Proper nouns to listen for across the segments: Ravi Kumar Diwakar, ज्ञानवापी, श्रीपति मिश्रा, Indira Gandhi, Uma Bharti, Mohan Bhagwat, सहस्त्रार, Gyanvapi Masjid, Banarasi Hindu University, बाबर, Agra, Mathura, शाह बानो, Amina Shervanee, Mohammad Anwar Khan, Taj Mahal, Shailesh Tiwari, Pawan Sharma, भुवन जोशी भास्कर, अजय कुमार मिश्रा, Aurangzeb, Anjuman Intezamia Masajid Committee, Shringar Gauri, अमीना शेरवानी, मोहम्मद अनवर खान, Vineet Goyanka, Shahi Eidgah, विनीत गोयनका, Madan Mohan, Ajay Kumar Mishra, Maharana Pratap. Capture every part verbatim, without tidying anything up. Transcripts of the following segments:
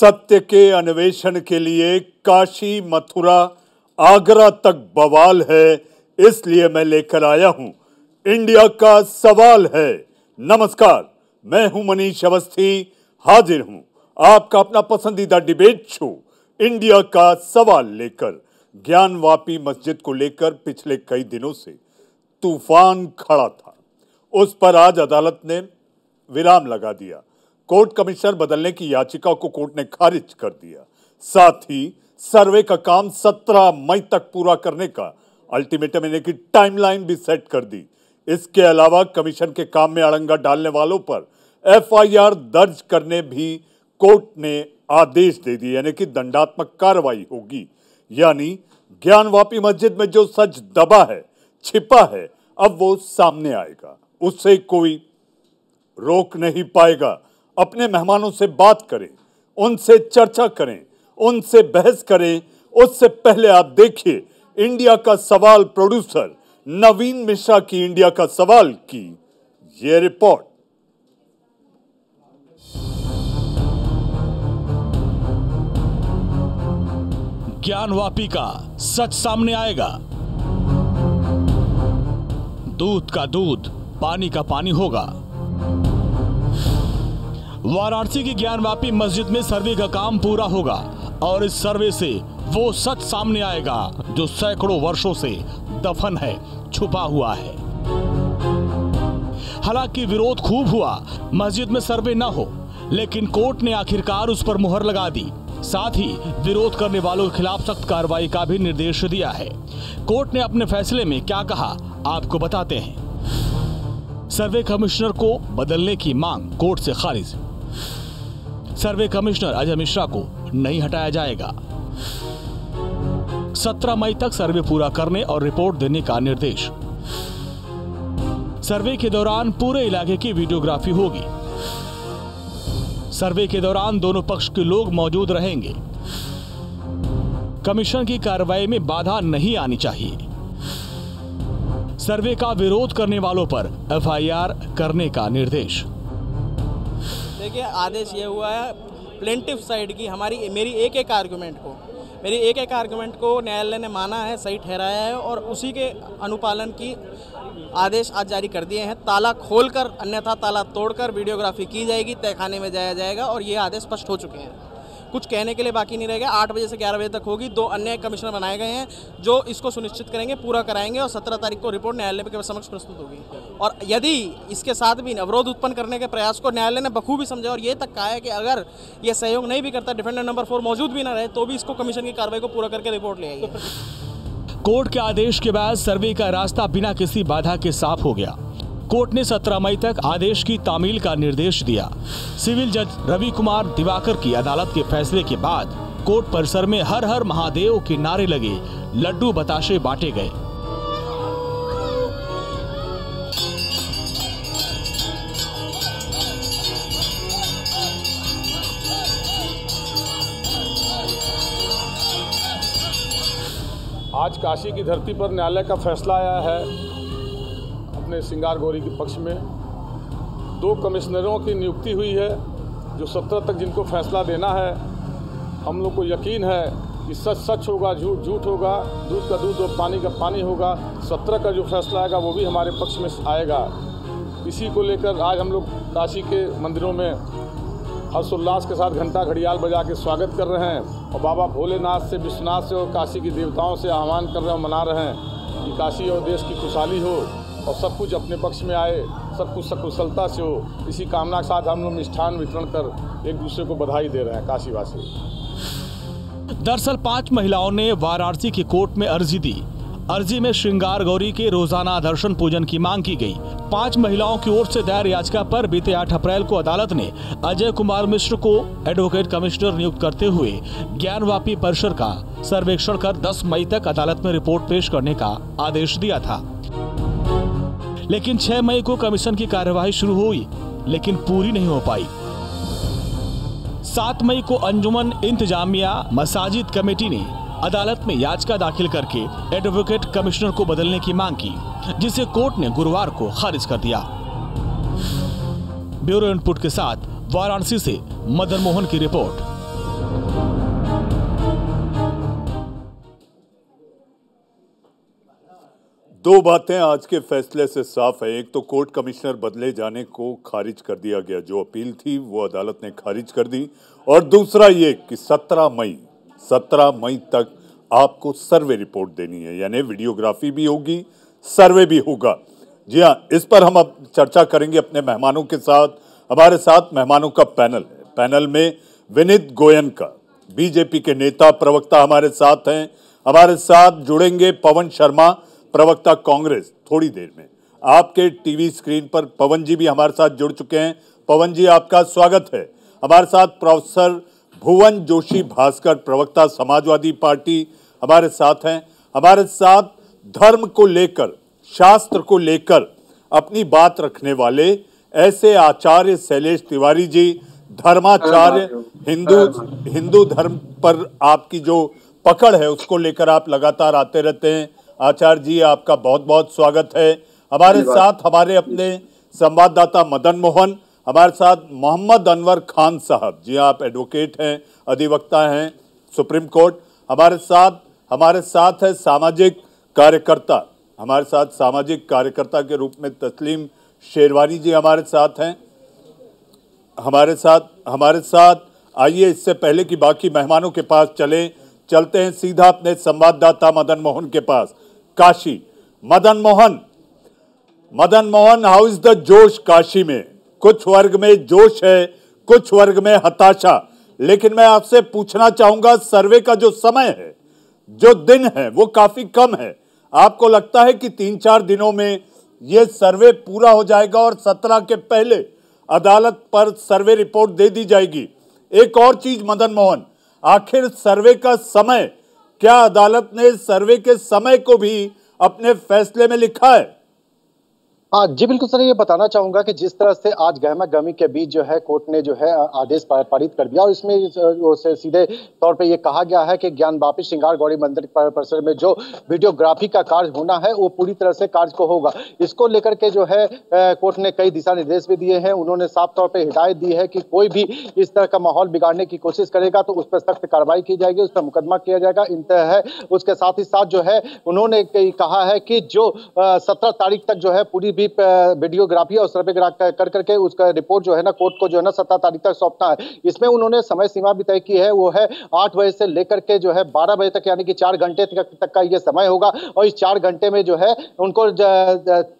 सत्य के अन्वेषण के लिए काशी, मथुरा, आगरा तक बवाल है, इसलिए मैं लेकर आया हूँ इंडिया का सवाल है। नमस्कार, मैं हूँ मनीष अवस्थी, हाजिर हूँ आपका अपना पसंदीदा डिबेट शो इंडिया का सवाल लेकर। ज्ञानवापी मस्जिद को लेकर पिछले कई दिनों से तूफान खड़ा था। उस पर आज अदालत ने विराम लगा दिया। कोर्ट कमिश्नर बदलने की याचिका को कोर्ट ने खारिज कर दिया। साथ ही सर्वे का काम सत्रह मई तक पूरा करने का अल्टीमेटम यानी कि टाइमलाइन भी सेट कर दी। इसके अलावा कमीशन के काम में अड़ंगा डालने वालों पर एफ आई आर दर्ज करने भी कोर्ट ने आदेश दे दिए, यानी कि दंडात्मक कार्रवाई होगी। यानी ज्ञानवापी मस्जिद में जो सच दबा है, छिपा है, अब वो सामने आएगा, उससे कोई रोक नहीं पाएगा। अपने मेहमानों से बात करें, उनसे चर्चा करें, उनसे बहस करें। उससे पहले आप देखिए इंडिया का सवाल प्रोड्यूसर नवीन मिश्रा की इंडिया का सवाल की ये रिपोर्ट। ज्ञानवापी का सच सामने आएगा। दूध का दूध, पानी का पानी होगा। वाराणसी की ज्ञानवापी मस्जिद में सर्वे का काम पूरा होगा और इस सर्वे से वो सच सामने आएगा जो सैकड़ों वर्षों से दफन है, छुपा हुआ है। हालांकि विरोध खूब हुआ मस्जिद में सर्वे न हो, लेकिन कोर्ट ने आखिरकार उस पर मुहर लगा दी। साथ ही विरोध करने वालों के खिलाफ सख्त कार्रवाई का भी निर्देश दिया है। कोर्ट ने अपने फैसले में क्या कहा आपको बताते हैं। सर्वे कमिश्नर को बदलने की मांग कोर्ट से खारिज। सर्वे कमिश्नर अजय मिश्रा को नहीं हटाया जाएगा। सत्रह मई तक सर्वे पूरा करने और रिपोर्ट देने का निर्देश। सर्वे के दौरान पूरे इलाके की वीडियोग्राफी होगी। सर्वे के दौरान दोनों पक्ष के लोग मौजूद रहेंगे। कमीशन की कार्रवाई में बाधा नहीं आनी चाहिए। सर्वे का विरोध करने वालों पर एफ आई आर करने का निर्देश। देखिए, आदेश ये हुआ है प्लेंटिफ साइड की हमारी मेरी एक एक आर्गुमेंट को मेरी एक एक आर्गुमेंट को न्यायालय ने माना है, सही ठहराया है और उसी के अनुपालन की आदेश आज जारी कर दिए हैं। ताला खोलकर अन्यथा ताला तोड़कर वीडियोग्राफी की जाएगी, तहखाने में जाया जाएगा और ये आदेश स्पष्ट हो चुके हैं। कुछ कहने के लिए बाकी नहीं रहेगा। आठ बजे से ग्यारह बजे तक होगी। दो अन्य कमिश्नर बनाए गए हैं जो इसको सुनिश्चित करेंगे, पूरा कराएंगे और सत्रह तारीख को रिपोर्ट न्यायालय के समक्ष प्रस्तुत होगी। और यदि इसके साथ भी अवरोध उत्पन्न करने के प्रयास को न्यायालय ने बखूबी समझा और ये तक कहा है कि अगर ये सहयोग नहीं भी करता, डिफेंडेंट नंबर फोर मौजूद भी न रहे, तो भी इसको कमीशन की कार्रवाई को पूरा करके रिपोर्ट ले आएगी। कोर्ट के आदेश के बाद सर्वे का रास्ता बिना किसी बाधा के साफ हो गया। कोर्ट ने सत्रह मई तक आदेश की तामील का निर्देश दिया। सिविल जज रवि कुमार दिवाकर की अदालत के फैसले के बाद कोर्ट परिसर में हर हर महादेव के नारे लगे, लड्डू बताशे बांटे गए। आज काशी की धरती पर न्यायालय का फैसला आया है अपने श्रृंगार गौरी के पक्ष में। दो कमिश्नरों की नियुक्ति हुई है जो सत्रह तक जिनको फैसला देना है। हम लोग को यकीन है कि सच सच होगा, झूठ झूठ होगा, दूध का दूध और पानी का पानी होगा। सत्रह का जो फैसला आएगा वो भी हमारे पक्ष में आएगा। इसी को लेकर आज हम लोग काशी के मंदिरों में हर्षोल्लास के साथ घंटा घड़ियाल बजा के स्वागत कर रहे हैं और बाबा भोलेनाथ से, विश्वनाथ से और काशी के देवताओं से आह्वान कर रहे हैं, मना रहे हैं कि काशी और देश की खुशहाली हो और सब कुछ अपने पक्ष में आए, सब कुछ सकुशलता से हो। इसी कामना के साथ हम लोग मिष्ठान वितरण कर एक दूसरे को बधाई दे रहे हैं काशीवासी। दरअसल पांच महिलाओं ने वाराणसी के कोर्ट में अर्जी दी। अर्जी में श्रृंगार गौरी के रोजाना दर्शन पूजन की मांग की गई। पांच महिलाओं की ओर से दायर याचिका पर बीते आठ अप्रैल को अदालत ने अजय कुमार मिश्र को एडवोकेट कमिश्नर नियुक्त करते हुए ज्ञानवापी परिसर का सर्वेक्षण कर दस मई तक अदालत में रिपोर्ट पेश करने का आदेश दिया था। लेकिन छह मई को कमीशन की कार्यवाही शुरू हुई, लेकिन पूरी नहीं हो पाई। सात मई को अंजुमन इंतजामिया मसाजिद कमेटी ने अदालत में याचिका दाखिल करके एडवोकेट कमिश्नर को बदलने की मांग की, जिसे कोर्ट ने गुरुवार को खारिज कर दिया। ब्यूरो इनपुट के साथ वाराणसी से मदन मोहन की रिपोर्ट। दो बातें आज के फैसले से साफ है। एक तो कोर्ट कमिश्नर बदले जाने को खारिज कर दिया गया, जो अपील थी वो अदालत ने खारिज कर दी। और दूसरा ये कि सत्रह मई सत्रह मई तक आपको सर्वे रिपोर्ट देनी है, यानी वीडियोग्राफी भी होगी, सर्वे भी होगा। जी हाँ, इस पर हम अब चर्चा करेंगे अपने मेहमानों के साथ। हमारे साथ मेहमानों का पैनल है। पैनल में विनीत गोयनका, बीजेपी के नेता प्रवक्ता हमारे साथ हैं। हमारे साथ जुड़ेंगे पवन शर्मा, प्रवक्ता कांग्रेस, थोड़ी देर में। आपके टीवी स्क्रीन पर पवन जी भी हमारे साथ जुड़ चुके हैं। पवन जी, आपका स्वागत है। हमारे साथ प्रोफेसर भुवन जोशी भास्कर, प्रवक्ता समाजवादी पार्टी, हमारे साथ हैं। हमारे साथ धर्म को लेकर, शास्त्र को लेकर अपनी बात रखने वाले ऐसे आचार्य शैलेश तिवारी जी, धर्माचार्य, हिंदू हिंदू धर्म पर आपकी जो पकड़ है उसको लेकर आप लगातार आते रहते हैं। आचार्य जी, आपका बहुत बहुत स्वागत है। हमारे साथ हमारे अपने संवाददाता मदन मोहन, हमारे साथ मोहम्मद अनवर खान साहब, जी आप एडवोकेट हैं, अधिवक्ता हैं सुप्रीम कोर्ट। हमारे साथ हमारे साथ है सामाजिक कार्यकर्ता, हमारे साथ सामाजिक कार्यकर्ता के रूप में तस्लीम शेरवानी जी हमारे साथ हैं। हमारे साथ हमारे साथ आइए, इससे पहले कि बाकी मेहमानों के पास चले, चलते हैं सीधा अपने संवाददाता मदन मोहन के पास, Kashi. Madan Mohan, Madan Mohan how is the जोश काशी में? कुछ वर्ग में जोश है, कुछ वर्ग में हताशा। लेकिन मैं आपसे पूछना चाहूँगा, सर्वे का जो समय है, जो दिन है, वो काफ़ी कम है। आपको लगता है कि तीन चार दिनों में ये सर्वे पूरा हो जाएगा और सत्रह के पहले अदालत पर सर्वे रिपोर्ट दे दी जाएगी? एक और चीज मदन मोहन, आखिर सर्वे का समय, क्या अदालत ने सर्वे के समय को भी अपने फैसले में लिखा है? हाँ जी बिल्कुल सर, ये बताना चाहूंगा कि जिस तरह से आज गहमा गहमी के बीच जो है कोर्ट ने जो है आदेश पारित कर दिया और इसमें सीधे तौर पे ये कहा गया है कि ज्ञानवापी श्रृंगार गौरी मंदिर परिसर में जो वीडियोग्राफी का कार्य होना है वो पूरी तरह से कार्य को होगा। इसको लेकर के जो है कोर्ट ने कई दिशा निर्देश भी दिए हैं। उन्होंने साफ तौर पर हिदायत दी है कि कोई भी इस तरह का माहौल बिगाड़ने की कोशिश करेगा तो उस पर सख्त कार्रवाई की जाएगी, उस पर मुकदमा किया जाएगा। इन है उसके साथ ही साथ जो है उन्होंने कहा है कि जो सत्रह तारीख तक जो है पूरी भी वीडियोग्राफी और सर्वे कर करके उसका रिपोर्ट जो है ना कोर्ट को जो है ना सत्रह तारीख तक सौंपना है। इसमें उन्होंने समय सीमा भी तय की है, वो है आठ बजे से लेकर के जो है बारह बजे तक, यानी कि चार घंटे तक, तक का ये समय होगा। और इस चार घंटे में जो है उनको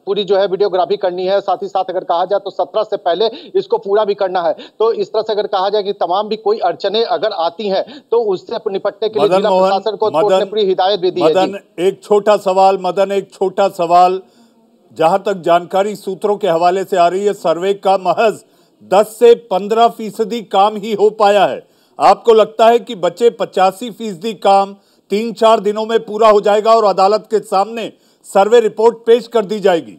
पूरी जो है वीडियोग्राफी करनी है। साथ ही साथ अगर कहा जाए तो सत्रह से पहले इसको पूरा भी करना है। तो इस तरह से अगर कहा जाए कि तमाम भी कोई अड़चने अगर आती है तो उससे निपटने के लिए जिला प्रशासन को कोर्ट ने पूरी हिदायत भी दी है। मदन, एक छोटा सवाल, मदन एक छोटा सवाल जहां तक जानकारी सूत्रों के हवाले से आ रही है, सर्वे का महज दस से पंद्रह फीसदी काम ही हो पाया है। आपको लगता है कि बचे पचासी फीसदी काम तीन चार दिनों में पूरा हो जाएगा और अदालत के सामने सर्वे रिपोर्ट पेश कर दी जाएगी?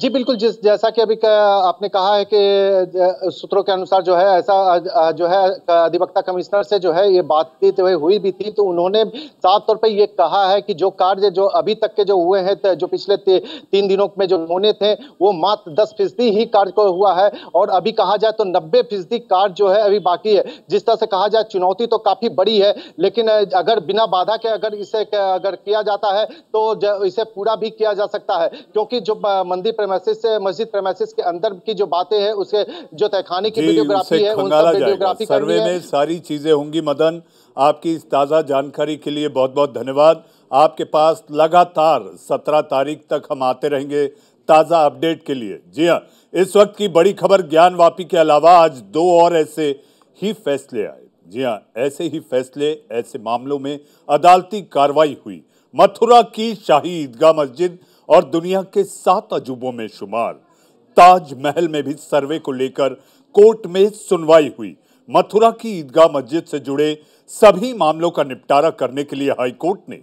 जी बिल्कुल, जिस जैसा कि अभी आपने कहा है कि सूत्रों के अनुसार जो है ऐसा जो है अधिवक्ता कमिश्नर से जो है ये बातचीत हुई भी थी, तो उन्होंने साफ तौर पे ये कहा है कि जो कार्य जो अभी तक के जो हुए हैं, जो पिछले तीन दिनों में जो होने थे, वो मात्र दस फीसदी ही कार्य को हुआ है। और अभी कहा जाए तो नब्बे फीसदी कार्य जो है अभी बाकी है। जिस तरह से कहा जाए चुनौती तो काफ़ी बड़ी है, लेकिन अगर बिना बाधा के अगर इसे अगर किया जाता है तो इसे पूरा भी किया जा सकता है, क्योंकि जो प्रेमिसेस से मस्जिद प्रेमिसेस के अंदर की जो बातें हैं, उसके जो तहखाने की वीडियोग्राफी है, उन सब वीडियोग्राफी सर्वे में सारी चीजें होंगी। मदन, आपकी इस ताज़ा जानकारी के लिए बहुत बहुत धन्यवाद। आपके पास लगातार सत्रह तारीख तक हम आते रहेंगे ताज़ा अपडेट के लिए। जी हाँ, इस वक्त की बड़ी खबर ज्ञानवापी के अलावा आज दो और ऐसे ही फैसले आए। जी हाँ, ऐसे ही फैसले, ऐसे मामलों में अदालती कार्रवाई हुई। मथुरा की शाही ईदगाह मस्जिद और दुनिया के सात अजूबों में शुमार ताज महल में भी सर्वे को लेकर कोर्ट में सुनवाई हुई। मथुरा की ईदगाह मस्जिद से जुड़े सभी मामलों का निपटारा करने के लिए हाईकोर्ट ने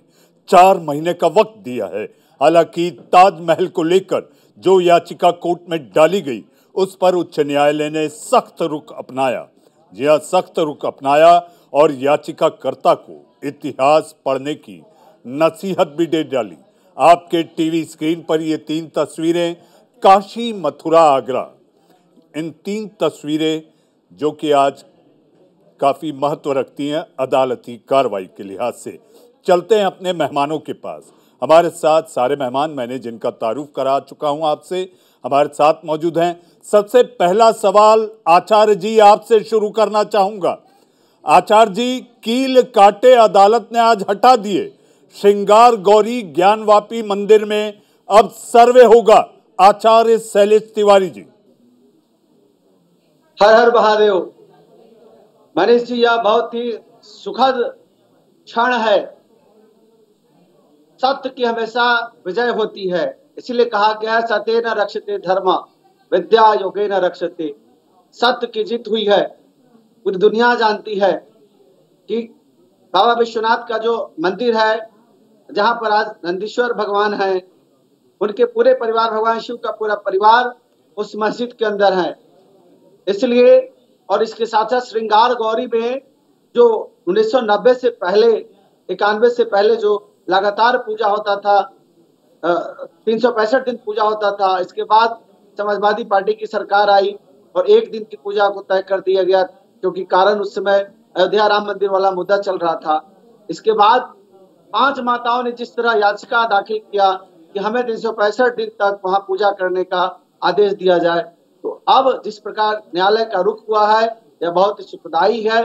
चार महीने का वक्त दिया है। हालांकि ताज महल को लेकर जो याचिका कोर्ट में डाली गई, उस पर उच्च न्यायालय ने सख्त रुख अपनाया। जी हाँ, सख्त रुख अपनाया और याचिकाकर्ता को इतिहास पढ़ने की नसीहत भी दे डाली। आपके टीवी स्क्रीन पर ये तीन तस्वीरें, काशी, मथुरा, आगरा, इन तीन तस्वीरें जो कि आज काफ़ी महत्व रखती हैं अदालती कार्रवाई के लिहाज से। चलते हैं अपने मेहमानों के पास। हमारे साथ सारे मेहमान मैंने जिनका तारुफ करा चुका हूं आपसे हमारे साथ मौजूद हैं। सबसे पहला सवाल आचार्य जी आपसे शुरू करना चाहूँगा। आचार्य जी, कील काटे अदालत ने आज हटा दिए, श्रृंगार गौरी ज्ञानवापी मंदिर में अब सर्वे होगा। आचार्य शैलेश तिवारी जी। हर हर महादेव। मनीष जी, यह बहुत ही सुखद क्षण है। सत्य की हमेशा विजय होती है, इसलिए कहा गया है सत्य न रक्षते धर्म विद्या योगे न रक्षते। सत्य की जीत हुई है। पूरी दुनिया जानती है कि बाबा विश्वनाथ का जो मंदिर है, जहां पर आज नंदीश्वर भगवान है, उनके पूरे परिवार भगवान शिव का पूरा परिवार उस मस्जिद के अंदर है। इसलिए और इसके साथ साथ श्रृंगार गौरी में जो उन्नीस सौ नब्बे से पहले इक्यानवे से पहले जो लगातार पूजा होता था, तीन सौ पैंसठ दिन पूजा होता था, इसके बाद समाजवादी पार्टी की सरकार आई और एक दिन की पूजा को तय कर दिया गया, क्योंकि कारण उस समय अयोध्या राम मंदिर वाला मुद्दा चल रहा था। इसके बाद पांच माताओं ने जिस तरह याचिका दाखिल किया कि हमें तीन सौ पैंसठ दिन तक वहां पूजा करने का आदेश दिया जाए, तो अब जिस प्रकार न्यायालय का रुख हुआ है यह बहुत ही सुखदायी है।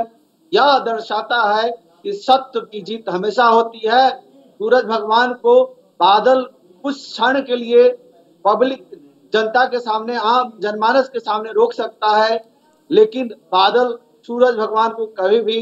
यह दर्शाता है कि सत्य की जीत हमेशा होती है। सूरज भगवान को बादल कुछ क्षण के लिए पब्लिक जनता के सामने, आम जनमानस के सामने रोक सकता है, लेकिन बादल सूरज भगवान को कभी भी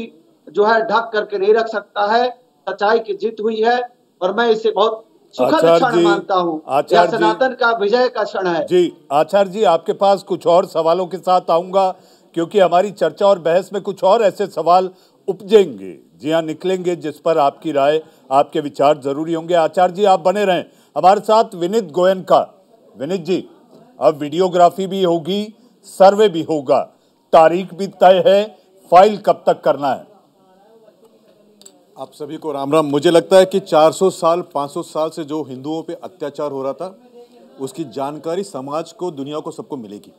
जो है ढक करके नहीं रख सकता है। सच्चाई की जीत हुई है और मैं इसे बहुत सुखद क्षण मानता हूँ। सनातन का विजय का क्षण है जी। आचार्य जी, आपके पास कुछ और सवालों के साथ आऊंगा, क्योंकि हमारी चर्चा और बहस में कुछ और ऐसे सवाल उपजेंगे, जी हाँ निकलेंगे, जिस पर आपकी राय आपके विचार जरूरी होंगे। आचार्य जी, आप बने रहें हमारे साथ। विनीत गोयनका। विनीत जी, अब वीडियोग्राफी भी होगी, सर्वे भी होगा, तारीख भी तय है, फाइल कब तक करना है? आप सभी को राम राम। मुझे लगता है कि चार सौ साल पाँच सौ साल से जो हिंदुओं पे अत्याचार हो रहा था, उसकी जानकारी समाज को, दुनिया को, सबको मिलेगी।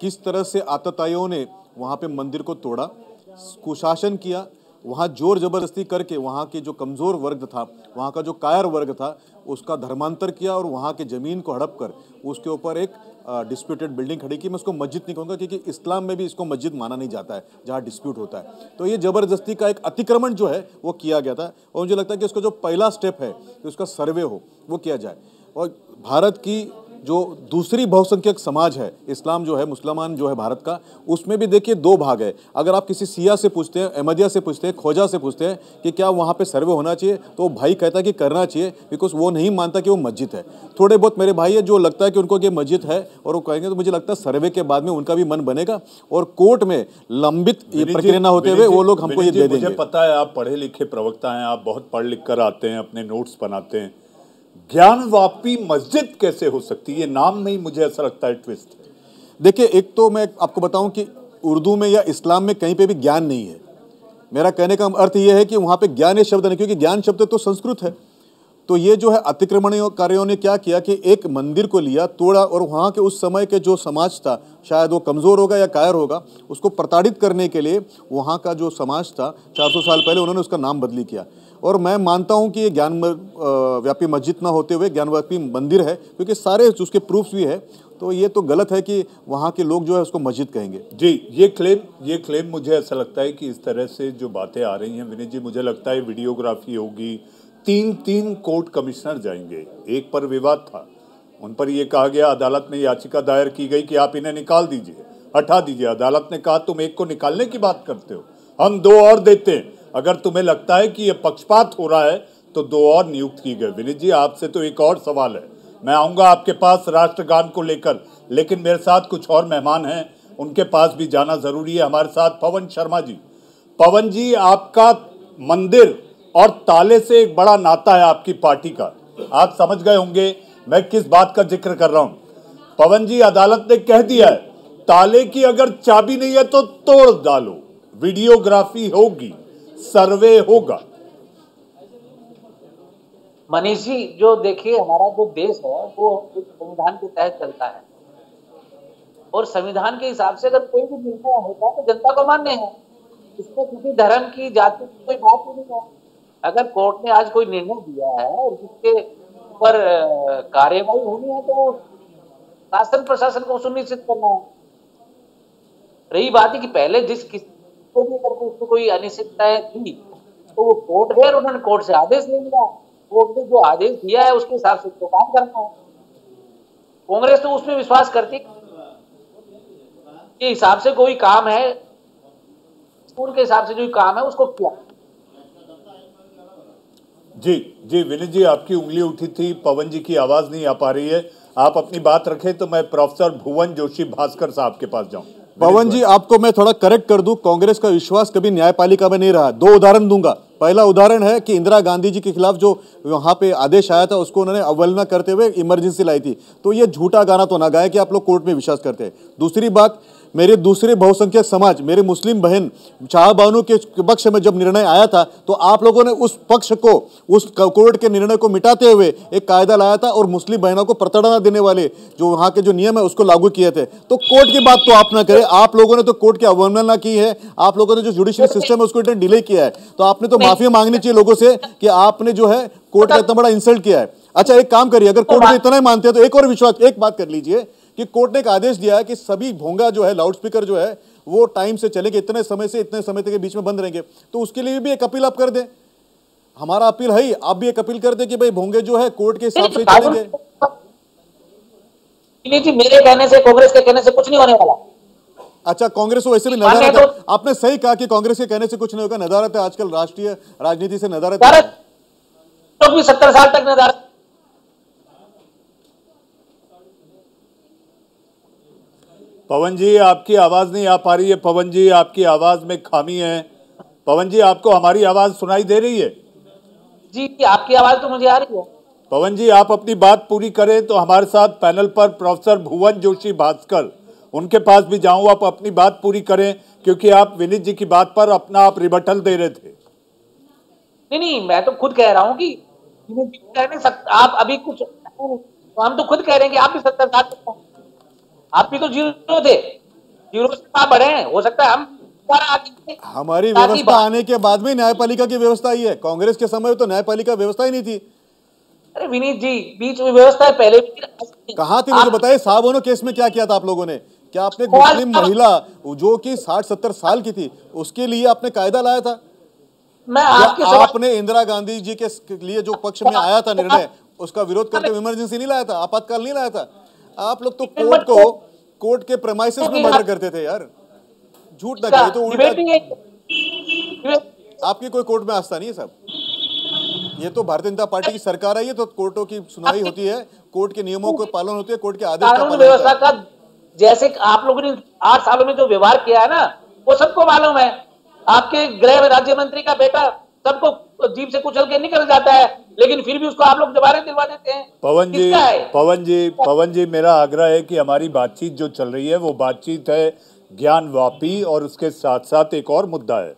किस तरह से आतताइयों ने वहाँ पे मंदिर को तोड़ा, कुशासन किया, वहाँ जोर जबरदस्ती करके वहाँ के जो कमज़ोर वर्ग था, वहाँ का जो कायर वर्ग था, उसका धर्मांतर किया और वहाँ के ज़मीन को हड़प कर उसके ऊपर एक डिस्प्यूटेड बिल्डिंग खड़ी की। मैं उसको मस्जिद नहीं कहूँगा, क्योंकि इस्लाम में भी इसको मस्जिद माना नहीं जाता है जहाँ डिस्प्यूट होता है। तो ये ज़बरदस्ती का एक अतिक्रमण जो है वो किया गया था, और मुझे लगता है कि उसका जो पहला स्टेप है कि उसका सर्वे हो, वो किया जाए। और भारत की जो दूसरी बहुसंख्यक समाज है, इस्लाम जो है, मुसलमान जो है भारत का, उसमें भी देखिए दो भाग है। अगर आप किसी सिया से पूछते हैं, अहमदिया से पूछते हैं, खोजा से पूछते हैं कि क्या वहाँ पे सर्वे होना चाहिए, तो भाई कहता है कि करना चाहिए, बिकॉज वो नहीं मानता कि वो मस्जिद है। थोड़े बहुत मेरे भाई है जो लगता है कि उनको ये मस्जिद है और वो कहेंगे, तो मुझे लगता है सर्वे के बाद में उनका भी मन बनेगा और कोर्ट में लंबित प्रक्रिया ना होते हुए वो लोग हमको ये दे देंगे। मुझे पता है आप पढ़े लिखे प्रवक्ता हैं, आप बहुत पढ़ लिख कर आते हैं, अपने नोट्स बनाते हैं। ज्ञानवापी मस्जिद कैसे हो सकती है? ये नाम में ही मुझे ऐसा लगता है ट्विस्ट। देखिए, एक तो मैं आपको बताऊं कि उर्दू में या इस्लाम में कहीं पे भी ज्ञान नहीं है। मेरा कहने का अर्थ ये है कि वहाँ पे ज्ञान ये शब्द नहीं, क्योंकि ज्ञान शब्द तो संस्कृत है। तो ये जो है अतिक्रमणकारियों ने क्या किया कि एक मंदिर को लिया, तोड़ा, और वहाँ के उस समय के जो समाज था, शायद वो कमज़ोर होगा या कायर होगा, उसको प्रताड़ित करने के लिए वहाँ का जो समाज था चार सौ साल पहले, उन्होंने उसका नाम बदली किया। और मैं मानता हूं कि ये ज्ञान व्यापी मस्जिद ना होते हुए ज्ञानव्यापी मंदिर है, क्योंकि सारे उसके प्रूफ्स भी है। तो ये तो गलत है कि वहाँ के लोग जो है उसको मस्जिद कहेंगे। जी, ये क्लेम ये क्लेम मुझे ऐसा लगता है कि इस तरह से जो बातें आ रही हैं विनीत जी, मुझे लगता है वीडियोग्राफी होगी, तीन तीन कोर्ट कमिश्नर जाएंगे। एक पर विवाद था, उन पर यह कहा गया, अदालत में याचिका दायर की गई कि आप इन्हें निकाल दीजिए, हटा दीजिए। अदालत ने कहा, तुम एक को निकालने की बात करते हो, हम दो और देते हैं, अगर तुम्हें लगता है कि ये पक्षपात हो रहा है तो दो और नियुक्त की गए। विनीत जी, आपसे तो एक और सवाल है, मैं आऊँगा आपके पास राष्ट्रगान को लेकर, लेकिन मेरे साथ कुछ और मेहमान हैं, उनके पास भी जाना ज़रूरी है। हमारे साथ पवन शर्मा जी। पवन जी, आपका मंदिर और ताले से एक बड़ा नाता है आपकी पार्टी का, आप समझ गए होंगे मैं किस बात का जिक्र कर रहा हूँ। पवन जी, अदालत ने कह दिया है ताले की अगर चाबी नहीं है तो तोड़ डालो, वीडियोग्राफी होगी, सर्वे होगा। मनीष जी, जो देखिए हमारा जो देश है वो संविधान के तहत चलता है, और संविधान के हिसाब से अगर कोई भी निर्णय होता है तो जनता को मान्य है, इसमें किसी धर्म की, जाति की कोई बात नहीं है। अगर कोर्ट ने आज कोई निर्णय दिया है और जिसके पर कार्यवाही होनी है तो शासन प्रशासन को सुनिश्चित करना है। रही बात है कि पहले जिस किसको भी अगर उसको कोई अनिश्चितताएं थी तो वो कोर्ट गए, उन्होंने कोर्ट से आदेश नहीं मिला, कोर्ट ने जो आदेश दिया है उसके हिसाब से उसको काम करना है। कांग्रेस तो उसमें विश्वास करती के हिसाब से कोई काम है, स्कूल के हिसाब से जो काम है उसको किया। जी जी विनीत जी, आपकी उंगली उठी थी, पवन जी की आवाज नहीं आ पा रही है, आप अपनी बात रखें तो मैं प्रोफेसर भुवन जोशी भास्कर साहब के पास जाऊं। पवन जी, आपको मैं थोड़ा करेक्ट कर दूं, कांग्रेस का विश्वास कभी न्यायपालिका में नहीं रहा। दो उदाहरण दूंगा। पहला उदाहरण है कि इंदिरा गांधी जी के खिलाफ जो वहां पे आदेश आया था उसको उन्होंने अवहेलना करते हुए इमरजेंसी लाई थी, तो ये झूठा गाना तो ना गाया कि आप लोग कोर्ट में विश्वास करते हैं। दूसरी बात, मेरे दूसरे बहुसंख्यक समाज, मेरे मुस्लिम बहन, शाह बानो के पक्ष में जब निर्णय आया था तो आप लोगों ने उस पक्ष को, उस कोर्ट के निर्णय को मिटाते हुए एक कायदा लाया था और मुस्लिम बहनों को प्रताड़ना देने वाले जो वहाँ के जो नियम है उसको लागू किए थे। तो कोर्ट की बात तो आप ना करें, आप लोगों ने तो कोर्ट की अवमानना की है, आप लोगों ने जो जुडिशियल सिस्टम है उसको इतना डिले किया है, तो आपने तो माफी मांगनी चाहिए लोगों से कि आपने जो है कोर्ट का इतना बड़ा इंसल्ट किया है। अच्छा, एक काम करिए, अगर कोर्ट में इतना ही मानते हैं तो एक और विश्वास, एक बात कर लीजिए कि कोर्ट ने एक आदेश दिया है कि सभी भोंगा जो है, लाउडस्पीकर जो है, वो टाइम से चलेंगे, इतने समय से इतने समय तक के बीच में बंद रहेंगे, तो उसके लिए भी एक अपील आप कर दें। हमारा अपील है, आप भी एक अपील कर दें कि भाई भोंगे जो है कोर्ट के हिसाब से चलेंगे। जी, मेरे कहने से, कांग्रेस के कहने से कुछ नहीं होने वाला। अच्छा, कांग्रेस को वैसे भी नजर आता है, आपने सही कहा कि कांग्रेस के कहने से कुछ नहीं होगा, नदारत है आजकल राष्ट्रीय राजनीति से, नदारत है। सत्तर साल तक नदारत। पवन जी, आपकी आवाज नहीं आ पा रही है, पवन जी आपकी आवाज में खामी है। पवन जी, आपको हमारी आवाज सुनाई दे रही है? जी, आपकी आवाज तो मुझे आ रही है। पवन जी, आप अपनी बात पूरी करें तो हमारे साथ पैनल पर प्रोफेसर भुवन जोशी भास्कर, उनके पास भी जाऊं, आप अपनी बात पूरी करें क्योंकि आप विनीत जी की बात पर अपना आप रिबटल दे रहे थे। नहीं नहीं, मैं तो खुद कह रहा हूँ कि आप अभी कुछ, हम तो खुद कह रहे हैं कि आप भी सत्तर साल, आप भी तो जीरो थे, जीरो से आप बढ़े हैं, हो सकता है हम हमारी व्यवस्था आने के बाद में न्यायपालिका की व्यवस्था आई है, कांग्रेस के समय तो न्यायपालिका व्यवस्था ही नहीं थी। अरे विनीत जी, बीच में व्यवस्था है, पहले कहाँ थी मुझे बताइए। शाह बानो केस में क्या किया था आप लोगों ने? क्या आपने मुस्लिम महिला जो कि साठ सत्तर साल की थी उसके लिए आपने कायदा लाया था? मैं आपके आपने इंदिरा गांधी जी के लिए जो पक्ष में आया था निर्णय उसका विरोध करते हुए इमरजेंसी नहीं लाया था, आपातकाल नहीं लाया था? आप लोग तो कोर्ट को, कोर्ट के प्रेमाइसेस में मर्डर करते थे यार, झूठ ना कहिए। तो उल्टा आपकी कोई कोर्ट में आस्था नहीं है साहब, ये तो भारतीय जनता पार्टी की सरकार है, ये तो कोर्टों की सुनवाई होती है, कोर्ट के नियमों को पालन होती है, कोर्ट के आदेश का पालन होता है। जैसे आप लोगों ने आठ सालों में जो व्यवहार किया है ना, वो सबको मालूम है। आपके गृह राज्य मंत्री का बेटा सबको जीप से कुचल के निकल जाता है, लेकिन फिर भी उसको आप लोग दोबारा दिलवा देते हैं। पवन जी, पवन जी, पवन जी, मेरा आग्रह है कि हमारी बातचीत जो चल रही है वो बातचीत है ज्ञानवापी, और उसके साथ साथ एक और मुद्दा है।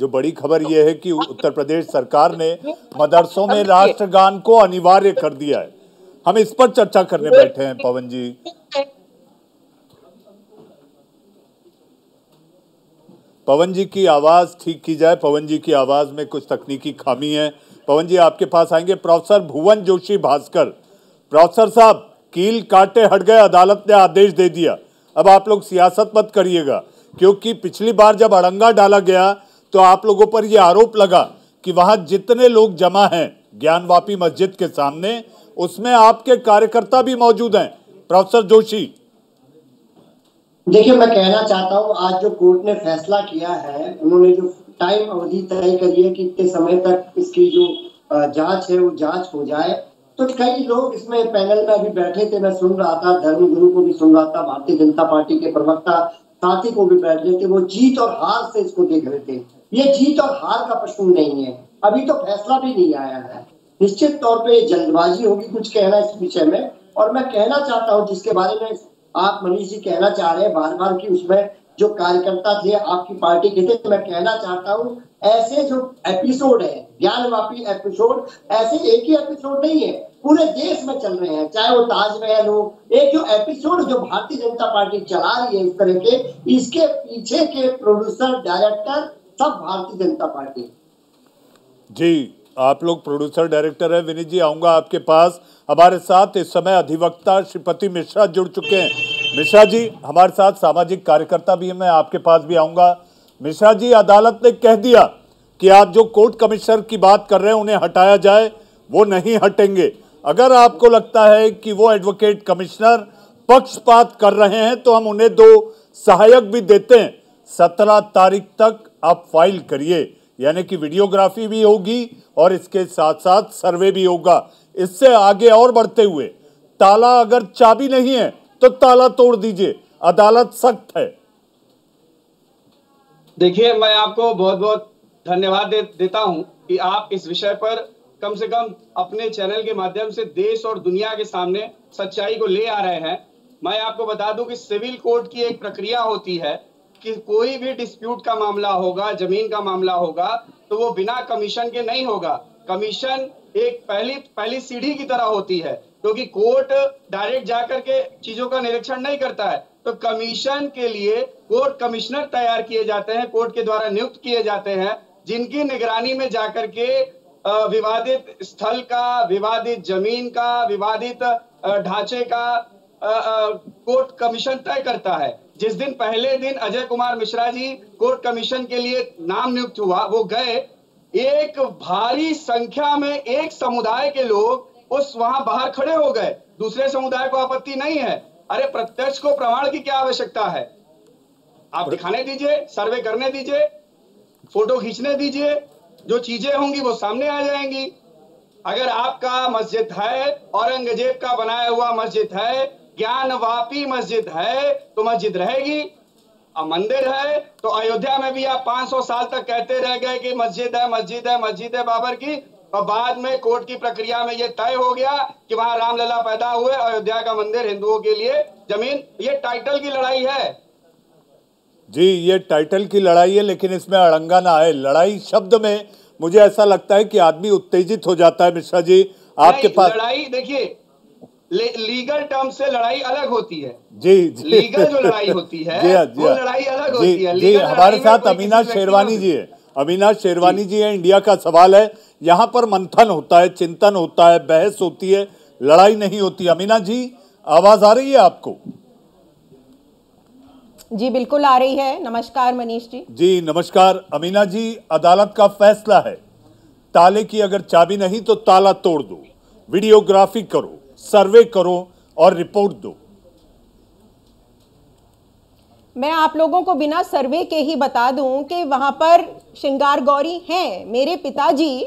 जो बड़ी खबर यह है कि उत्तर प्रदेश सरकार ने मदरसों में राष्ट्रगान को अनिवार्य कर दिया है, हम इस पर चर्चा करने बैठे हैं पवन जी। पवन जी की आवाज ठीक की जाए, पवन जी की आवाज में कुछ तकनीकी खामी है। पवन जी आपके पास आएंगे प्रोफेसर भुवन जोशी भास्कर। प्रोफेसर साहब, कील काटे हट गए, अदालत ने आदेश दे दिया, अब आप लोग सियासत मत करिएगा, क्योंकि पिछली बार जब अड़ंगा डाला गया तो आप लोगों पर यह आरोप लगा कि वहां जितने लोग जमा हैं ज्ञानवापी मस्जिद के सामने, उसमें आपके कार्यकर्ता भी मौजूद हैं। प्रोफेसर जोशी, देखिए मैं कहना चाहता हूँ, आज जो कोर्ट ने फैसला किया है, उन्होंने जो टाइम अवधि तय करी है कि इतने समय तक इसकी जो जांच है वो जांच हो जाए, तो कई लोग इसमें पैनल में अभी बैठे थे, मैं सुन रहा था, धर्मगुरु को भी सुन रहा था, भारतीय जनता पार्टी के प्रवक्ता साथी को भी बैठ रहे थे, वो जीत और हार से इसको देख रहे थे। ये जीत और हार का प्रश्न नहीं है, अभी तो फैसला भी नहीं आया है, निश्चित तौर पर जल्दबाजी होगी कुछ कहना इस विषय में। और मैं कहना चाहता हूँ जिसके बारे में आप मनीष जी कहना चाह रहे हैं बार बार कि उसमें जो कार्यकर्ता थे आपकी पार्टी के थे, मैं कहना चाहता हूँ ऐसे जो एपिसोड है, ज्ञानवापी एपिसोड, ऐसे एक ही एपिसोड नहीं है, पूरे देश में चल रहे हैं, चाहे वो ताजमहल हो, एक जो एपिसोड जो भारतीय जनता पार्टी चला रही है इस तरह के, इसके पीछे के प्रोड्यूसर डायरेक्टर सब भारतीय जनता पार्टी। जी आप लोग प्रोड्यूसर डायरेक्टर हैं। विनीत जी, आऊँगा आपके पास। हमारे साथ इस समय अधिवक्ता श्रीपति मिश्रा जुड़ चुके हैं। मिश्रा जी हमारे साथ सामाजिक कार्यकर्ता भी हैं, मैं आपके पास भी आऊँगा। मिश्रा जी, अदालत ने कह दिया कि आप जो कोर्ट कमिश्नर की बात कर रहे हैं उन्हें हटाया जाए, वो नहीं हटेंगे। अगर आपको लगता है कि वो एडवोकेट कमिश्नर पक्षपात कर रहे हैं तो हम उन्हें दो सहायक भी देते हैं। सत्रह तारीख तक आप फाइल करिए, यानी कि वीडियोग्राफी भी होगी और इसके साथ साथ सर्वे भी होगा। इससे आगे और बढ़ते हुए, ताला अगर चाबी नहीं है तो ताला तोड़ दीजिए, अदालत सख्त है। देखिए, मैं आपको बहुत बहुत धन्यवाद दे, देता हूं कि आप इस विषय पर कम से कम अपने चैनल के माध्यम से देश और दुनिया के सामने सच्चाई को ले आ रहे हैं। मैं आपको बता दूं कि सिविल कोर्ट की एक प्रक्रिया होती है कि कोई भी डिस्प्यूट का मामला होगा, जमीन का मामला होगा, तो वो बिना कमीशन के नहीं होगा। कमीशन एक पहली पहली सीढ़ी की तरह होती है, क्योंकि कोर्ट डायरेक्ट जाकर के चीजों का निरीक्षण नहीं करता है। तो कमीशन के लिए कोर्ट कमिश्नर तैयार किए जाते हैं, कोर्ट के द्वारा नियुक्त किए जाते हैं, जिनकी निगरानी में जाकर के विवादित स्थल का, विवादित जमीन का, विवादित ढांचे का कोर्ट कमीशन तय करता है। जिस दिन पहले दिन अजय कुमार मिश्रा जी कोर्ट कमीशन के लिए नाम नियुक्त हुआ, वो गए, एक भारी संख्या में एक समुदाय के लोग उस वहां बाहर खड़े हो गए। दूसरे समुदाय को आपत्ति नहीं है। अरे, प्रत्यक्ष को प्रमाण की क्या आवश्यकता है? आप दिखाने दीजिए, सर्वे करने दीजिए, फोटो खींचने दीजिए, जो चीजें होंगी वो सामने आ जाएंगी। अगर आपका मस्जिद है, औरंगजेब का बनाया हुआ मस्जिद है, ज्ञानवापी मस्जिद है, तो मस्जिद रहेगी। अब मंदिर है तो अयोध्या में भी आप पाँच सौ साल तक कहते रह गए कि मस्जिद है, मस्जिद है, मस्जिद है बाबर की, और बाद में कोर्ट की प्रक्रिया में यह तय हो गया कि वहां रामलला पैदा हुए, अयोध्या का मंदिर हिंदुओं के लिए जमीन। ये टाइटल की लड़ाई है जी, ये टाइटल की लड़ाई है, लेकिन इसमें अड़ंगा ना आए। लड़ाई शब्द में मुझे ऐसा लगता है कि आदमी उत्तेजित हो जाता है। मिश्रा जी आपके पास लड़ाई, देखिए ले, लीगल टर्म से लड़ाई अलग होती है जी, जी। लीगल जो लड़ाई होती है जी, जी, वो लड़ाई अलग होती जी, है जी, हमारे साथ अमीना शेरवानी जी है। अमीना शेरवानी जी है, इंडिया का सवाल है। यहाँ पर मंथन होता है, चिंतन होता है, बहस होती है, लड़ाई नहीं होती। अमीना जी, आवाज आ रही है आपको? जी बिल्कुल आ रही है। नमस्कार मनीष जी। जी नमस्कार। अमीना जी, अदालत का फैसला है, ताले की अगर चाबी नहीं तो ताला तोड़ दो, वीडियोग्राफी करो, सर्वे करो और रिपोर्ट दो। मैं आप लोगों को बिना सर्वे के ही बता दूं कि वहां पर श्रृंगार गौरी हैं। मेरे पिताजी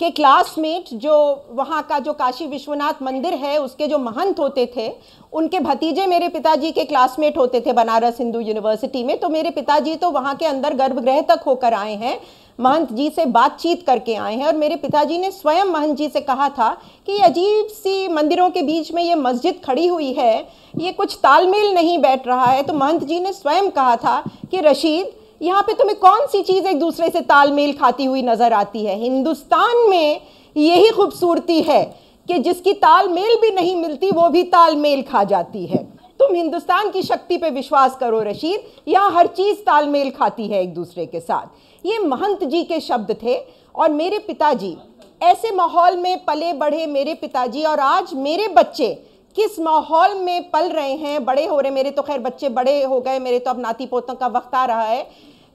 के क्लासमेट जो वहां का जो काशी विश्वनाथ मंदिर है उसके जो महंत होते थे, उनके भतीजे मेरे पिताजी के क्लासमेट होते थे बनारस हिंदू यूनिवर्सिटी में। तो मेरे पिताजी तो वहां के अंदर गर्भगृह तक होकर आए हैं, महंत जी से बातचीत करके आए हैं। और मेरे पिताजी ने स्वयं महंत जी से कहा था कि अजीब सी मंदिरों के बीच में ये मस्जिद खड़ी हुई है, ये कुछ तालमेल नहीं बैठ रहा है। तो महंत जी ने स्वयं कहा था कि रशीद, यहाँ पे तुम्हें कौन सी चीज़ एक दूसरे से तालमेल खाती हुई नज़र आती है? हिंदुस्तान में यही खूबसूरती है कि जिसकी तालमेल भी नहीं मिलती वो भी तालमेल खा जाती है। तुम हिंदुस्तान की शक्ति पे विश्वास करो रशीद, यहाँ हर चीज़ तालमेल खाती है एक दूसरे के साथ। ये महंत जी के शब्द थे। और मेरे पिताजी ऐसे माहौल में पले बढ़े, मेरे पिताजी। और आज मेरे बच्चे किस माहौल में पल रहे हैं, बड़े हो रहे, मेरे तो खैर बच्चे बड़े हो गए, मेरे तो अब नाती पोतों का वक्त आ रहा है।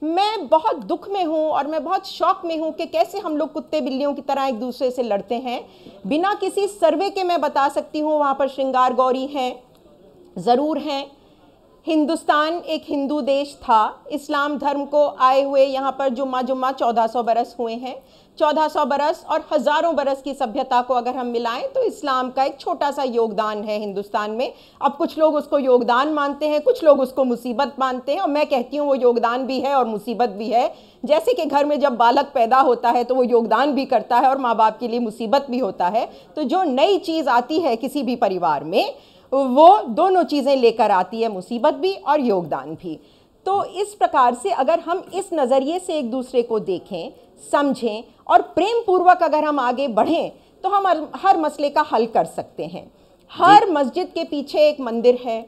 मैं बहुत दुख में हूँ और मैं बहुत शौक में हूँ कि कैसे हम लोग कुत्ते बिल्लियों की तरह एक दूसरे से लड़ते हैं बिना किसी सर्वे के। मैं बता सकती हूँ वहाँ पर श्रृंगार गौरी हैं, ज़रूर हैं। हिंदुस्तान एक हिंदू देश था, इस्लाम धर्म को आए हुए यहाँ पर जुम्मा जुम्मा चौदह सौ बरस हुए हैं। चौदह सौ बरस और हज़ारों बरस की सभ्यता को अगर हम मिलाएं तो इस्लाम का एक छोटा सा योगदान है हिंदुस्तान में। अब कुछ लोग उसको योगदान मानते हैं, कुछ लोग उसको मुसीबत मानते हैं, और मैं कहती हूँ वो योगदान भी है और मुसीबत भी है। जैसे कि घर में जब बालक पैदा होता है तो वो योगदान भी करता है और माँ बाप के लिए मुसीबत भी होता है। तो जो नई चीज़ आती है किसी भी परिवार में, वो दोनों चीज़ें लेकर आती है, मुसीबत भी और योगदान भी। तो इस प्रकार से अगर हम इस नज़रिए से एक दूसरे को देखें, समझें और प्रेम पूर्वक अगर हम आगे बढ़ें तो हम हर मसले का हल कर सकते हैं। हर मस्जिद के पीछे एक मंदिर है,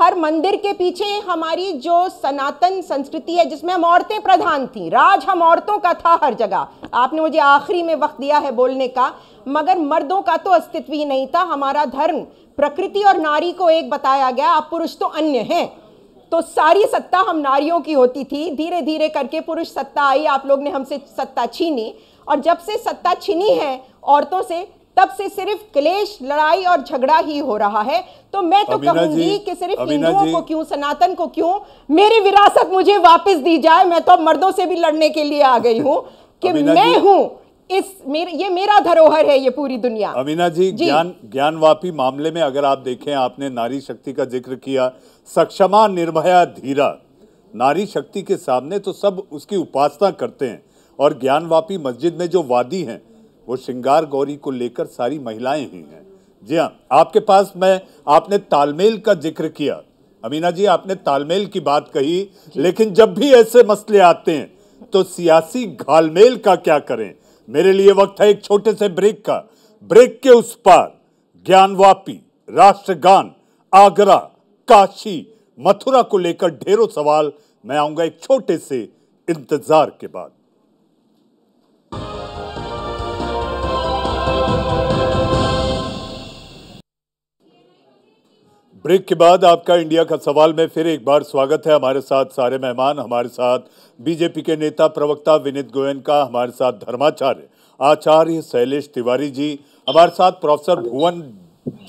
हर मंदिर के पीछे हमारी जो सनातन संस्कृति है जिसमें हम औरतें प्रधान थीं, राज हम औरतों का था हर जगह। आपने मुझे आखिरी में वक्त दिया है बोलने का, मगर मर्दों का तो अस्तित्व ही नहीं था। हमारा धर्म प्रकृति और नारी को एक बताया गया, आप पुरुष तो अन्य हैं, तो सारी सत्ता हम नारियों की होती थी। धीरे धीरे करके पुरुष सत्ता आई, आप लोग ने हमसे सत्ता छीनी, और जब से सत्ता छीनी है औरतों से तब से सिर्फ क्लेश, लड़ाई और झगड़ा ही हो रहा है। तो मैं तो कहूंगी कि सिर्फ हिंदुओं को क्यों, सनातन को क्यों, मेरी विरासत मुझे वापस दी जाए। मैं तो मर्दों से भी लड़ने के लिए आ गई हूँ कि मैं हूँ इस मेरे, ये मेरा धरोहर है ये पूरी दुनिया। अमीना जी, जी। ज्ञान ज्ञानवापी मामले में अगर आप देखें, आपने नारी शक्ति का जिक्र किया, सक्षमा, निर्भया, धीरा, नारी शक्ति के सामने तो सब उसकी उपासना करते हैं। और ज्ञानवापी मस्जिद में जो वादी हैं वो श्रृंगार गौरी को लेकर सारी महिलाएं ही हैं। जी हाँ, आपके पास मैं, आपने तालमेल का जिक्र किया अमीना जी, आपने तालमेल की बात कही, लेकिन जब भी ऐसे मसले आते हैं तो सियासी घालमेल का क्या करें। मेरे लिए वक्त है एक छोटे से ब्रेक का। ब्रेक के उस पार ज्ञानवापी, राष्ट्रगान, आगरा, काशी, मथुरा को लेकर ढेरों सवाल। मैं आऊंगा एक छोटे से इंतजार के बाद। ब्रेक के बाद आपका इंडिया का सवाल में फिर एक बार स्वागत है। हमारे साथ सारे मेहमान, हमारे साथ बीजेपी के नेता प्रवक्ता विनीत गोयनका, हमारे साथ धर्माचार्य आचार्य शैलेश तिवारी जी, हमारे साथ प्रोफेसर भुवन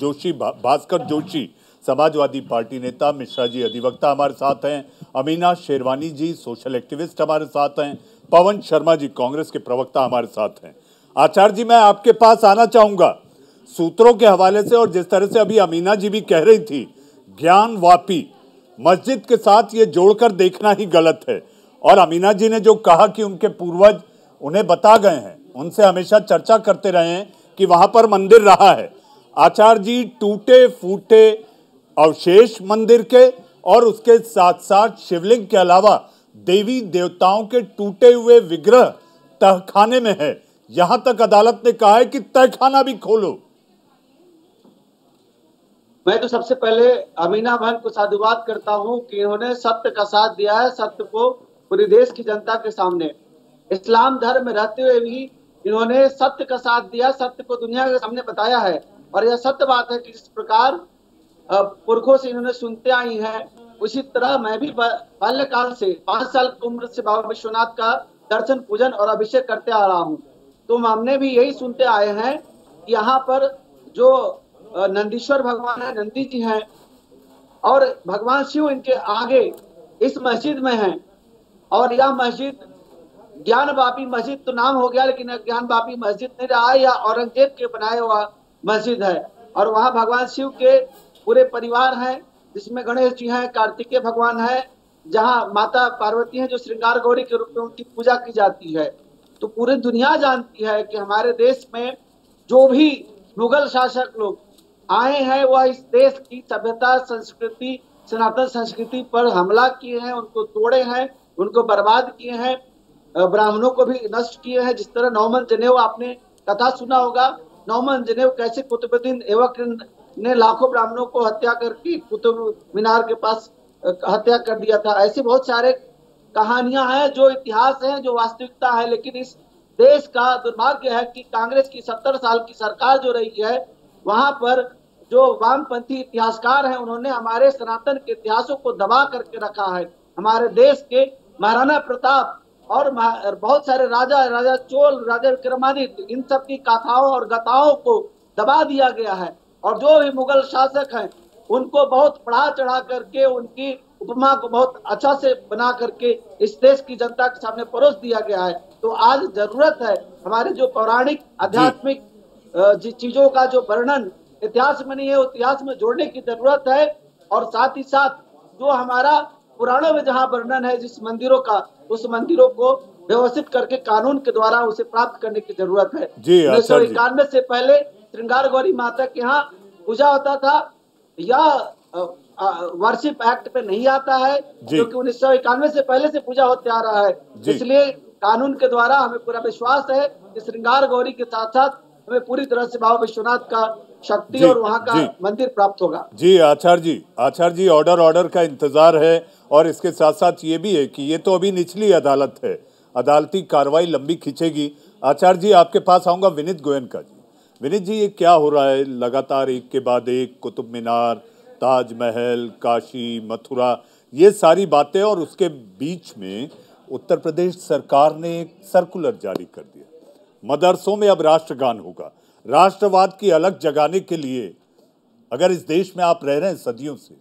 जोशी भास्कर जोशी समाजवादी पार्टी नेता, मिश्रा जी अधिवक्ता हमारे साथ हैं, अमीना शेरवानी जी सोशल एक्टिविस्ट हमारे साथ हैं, पवन शर्मा जी कांग्रेस के प्रवक्ता हमारे साथ हैं। आचार्य जी, मैं आपके पास आना चाहूँगा सूत्रों के हवाले से, और जिस तरह से अभी अमीना जी भी कह रही थी, ज्ञानवापी मस्जिद के साथ ये जोड़कर देखना ही गलत है। और अमीना जी ने जो कहा कि उनके पूर्वज उन्हें बता गए हैं, उनसे हमेशा चर्चा करते रहे हैं कि वहाँ पर मंदिर रहा है। आचार्य जी, टूटे फूटे अवशेष मंदिर के और उसके साथ साथ शिवलिंग के अलावा देवी देवताओं के टूटे हुए विग्रह तहखाने में है। यहाँ तक अदालत ने कहा है कि तहखाना भी खोलो। मैं तो सबसे पहले अमीना बहन को साधुवाद करता हूं कि इन्होंने सत्य का साथ दिया है, सत्य को पूरे देश की जनता के सामने। इस्लाम धर्म में रहते हुए भी इन्होंने सत्य का साथ दिया, सत्य को दुनिया के सामने बताया है। और यह सत्य बात है कि जिस प्रकार पुरखों से इन्होंने सुनते आई है, उसी तरह मैं भी बाल्यकाल से पांच साल की उम्र से बाबा विश्वनाथ का दर्शन, पूजन और अभिषेक करते आ रहा हूँ। तो हमने भी यही सुनते आए हैं कि यहाँ पर जो नंदीश्वर भगवान है, नंदी जी हैं, और भगवान शिव इनके आगे इस मस्जिद में हैं। और यह मस्जिद ज्ञानवापी मस्जिद तो नाम हो गया, लेकिन ज्ञानवापी मस्जिद नहीं रहा, यह औरंगजेब के बनाया हुआ मस्जिद है। और वहाँ भगवान शिव के पूरे परिवार हैं, जिसमें गणेश जी हैं, कार्तिकेय भगवान है, जहाँ माता पार्वती है जो श्रृंगार गौरी के रूप में उनकी पूजा की जाती है। तो पूरी दुनिया जानती है कि हमारे देश में जो भी मुगल शासक लोग आए हैं, वह इस देश की सभ्यता, संस्कृति, सनातन संस्कृति पर हमला किए हैं, उनको तोड़े हैं, उनको बर्बाद किए हैं, ब्राह्मणों को भी नष्ट किए हैं। जिस तरह नौमन जनेऊ, आपने कथा सुना होगा, नौमन जनेऊ कैसे कुतुबुद्दीन ऐबक ने लाखों ब्राह्मणों को हत्या करके कुतुब मीनार के पास हत्या कर दिया था। ऐसे बहुत सारे कहानियां हैं जो इतिहास है, जो वास्तविकता है। लेकिन इस देश का दुर्भाग्य है कि कांग्रेस की सत्तर साल की सरकार जो रही है, वहां पर जो वामपंथी इतिहासकार हैं, उन्होंने हमारे सनातन के इतिहासों को दबा करके रखा है। हमारे देश के महाराणा प्रताप और बहुत सारे राजा, राजा चोल, राजा विक्रमादित्य, इन सब की कथाओं और गाथाओं को दबा दिया गया है। और जो भी मुगल शासक हैं, उनको बहुत बढ़ा चढ़ा करके, उनकी उपमा को बहुत अच्छा से बना करके इस देश की जनता के सामने परोस दिया गया है। तो आज जरूरत है हमारे जो पौराणिक, आध्यात्मिक चीजों का जो वर्णन इतिहास में नहीं है, इतिहास में जोड़ने की जरूरत है। और साथ ही साथ जो हमारा पुराणों में जहाँ वर्णन है जिस मंदिरों का, उस मंदिरों को व्यवस्थित करके कानून के द्वारा उसे प्राप्त करने की जरूरत है। उन्नीस सौ इक्यानवे से पहले श्रृंगार गौरी माता के यहाँ पूजा होता था, यह वर्शिप एक्ट पे नहीं आता है, क्योंकि उन्नीस सौ इक्यानवे से पहले से पूजा होते आ रहा है। इसलिए कानून के द्वारा हमें पूरा विश्वास है कि श्रृंगार गौरी के साथ साथ हमें पूरी तरह से बाबा विश्वनाथ का शक्ति और वहाँ का मंदिर प्राप्त होगा। जी आचार्य जी, आचार्य जी ऑर्डर ऑर्डर का इंतजार है। और इसके साथ साथ ये भी है कि ये तो अभी निचली अदालत है, अदालती कार्रवाई लंबी खींचेगी। आचार्य जी आपके पास आऊँगा। विनीत गोयनका जी, विनीत जी ये क्या हो रहा है लगातार एक के बाद एक, कुतुब मीनार, ताजमहल, काशी, मथुरा, ये सारी बातें, और उसके बीच में उत्तर प्रदेश सरकार ने एक सर्कुलर जारी कर दिया मदरसों में अब राष्ट्रगान होगा। राष्ट्रवाद की अलग जगाने के लिए अगर इस देश में आप रह रहे हैं सदियों से,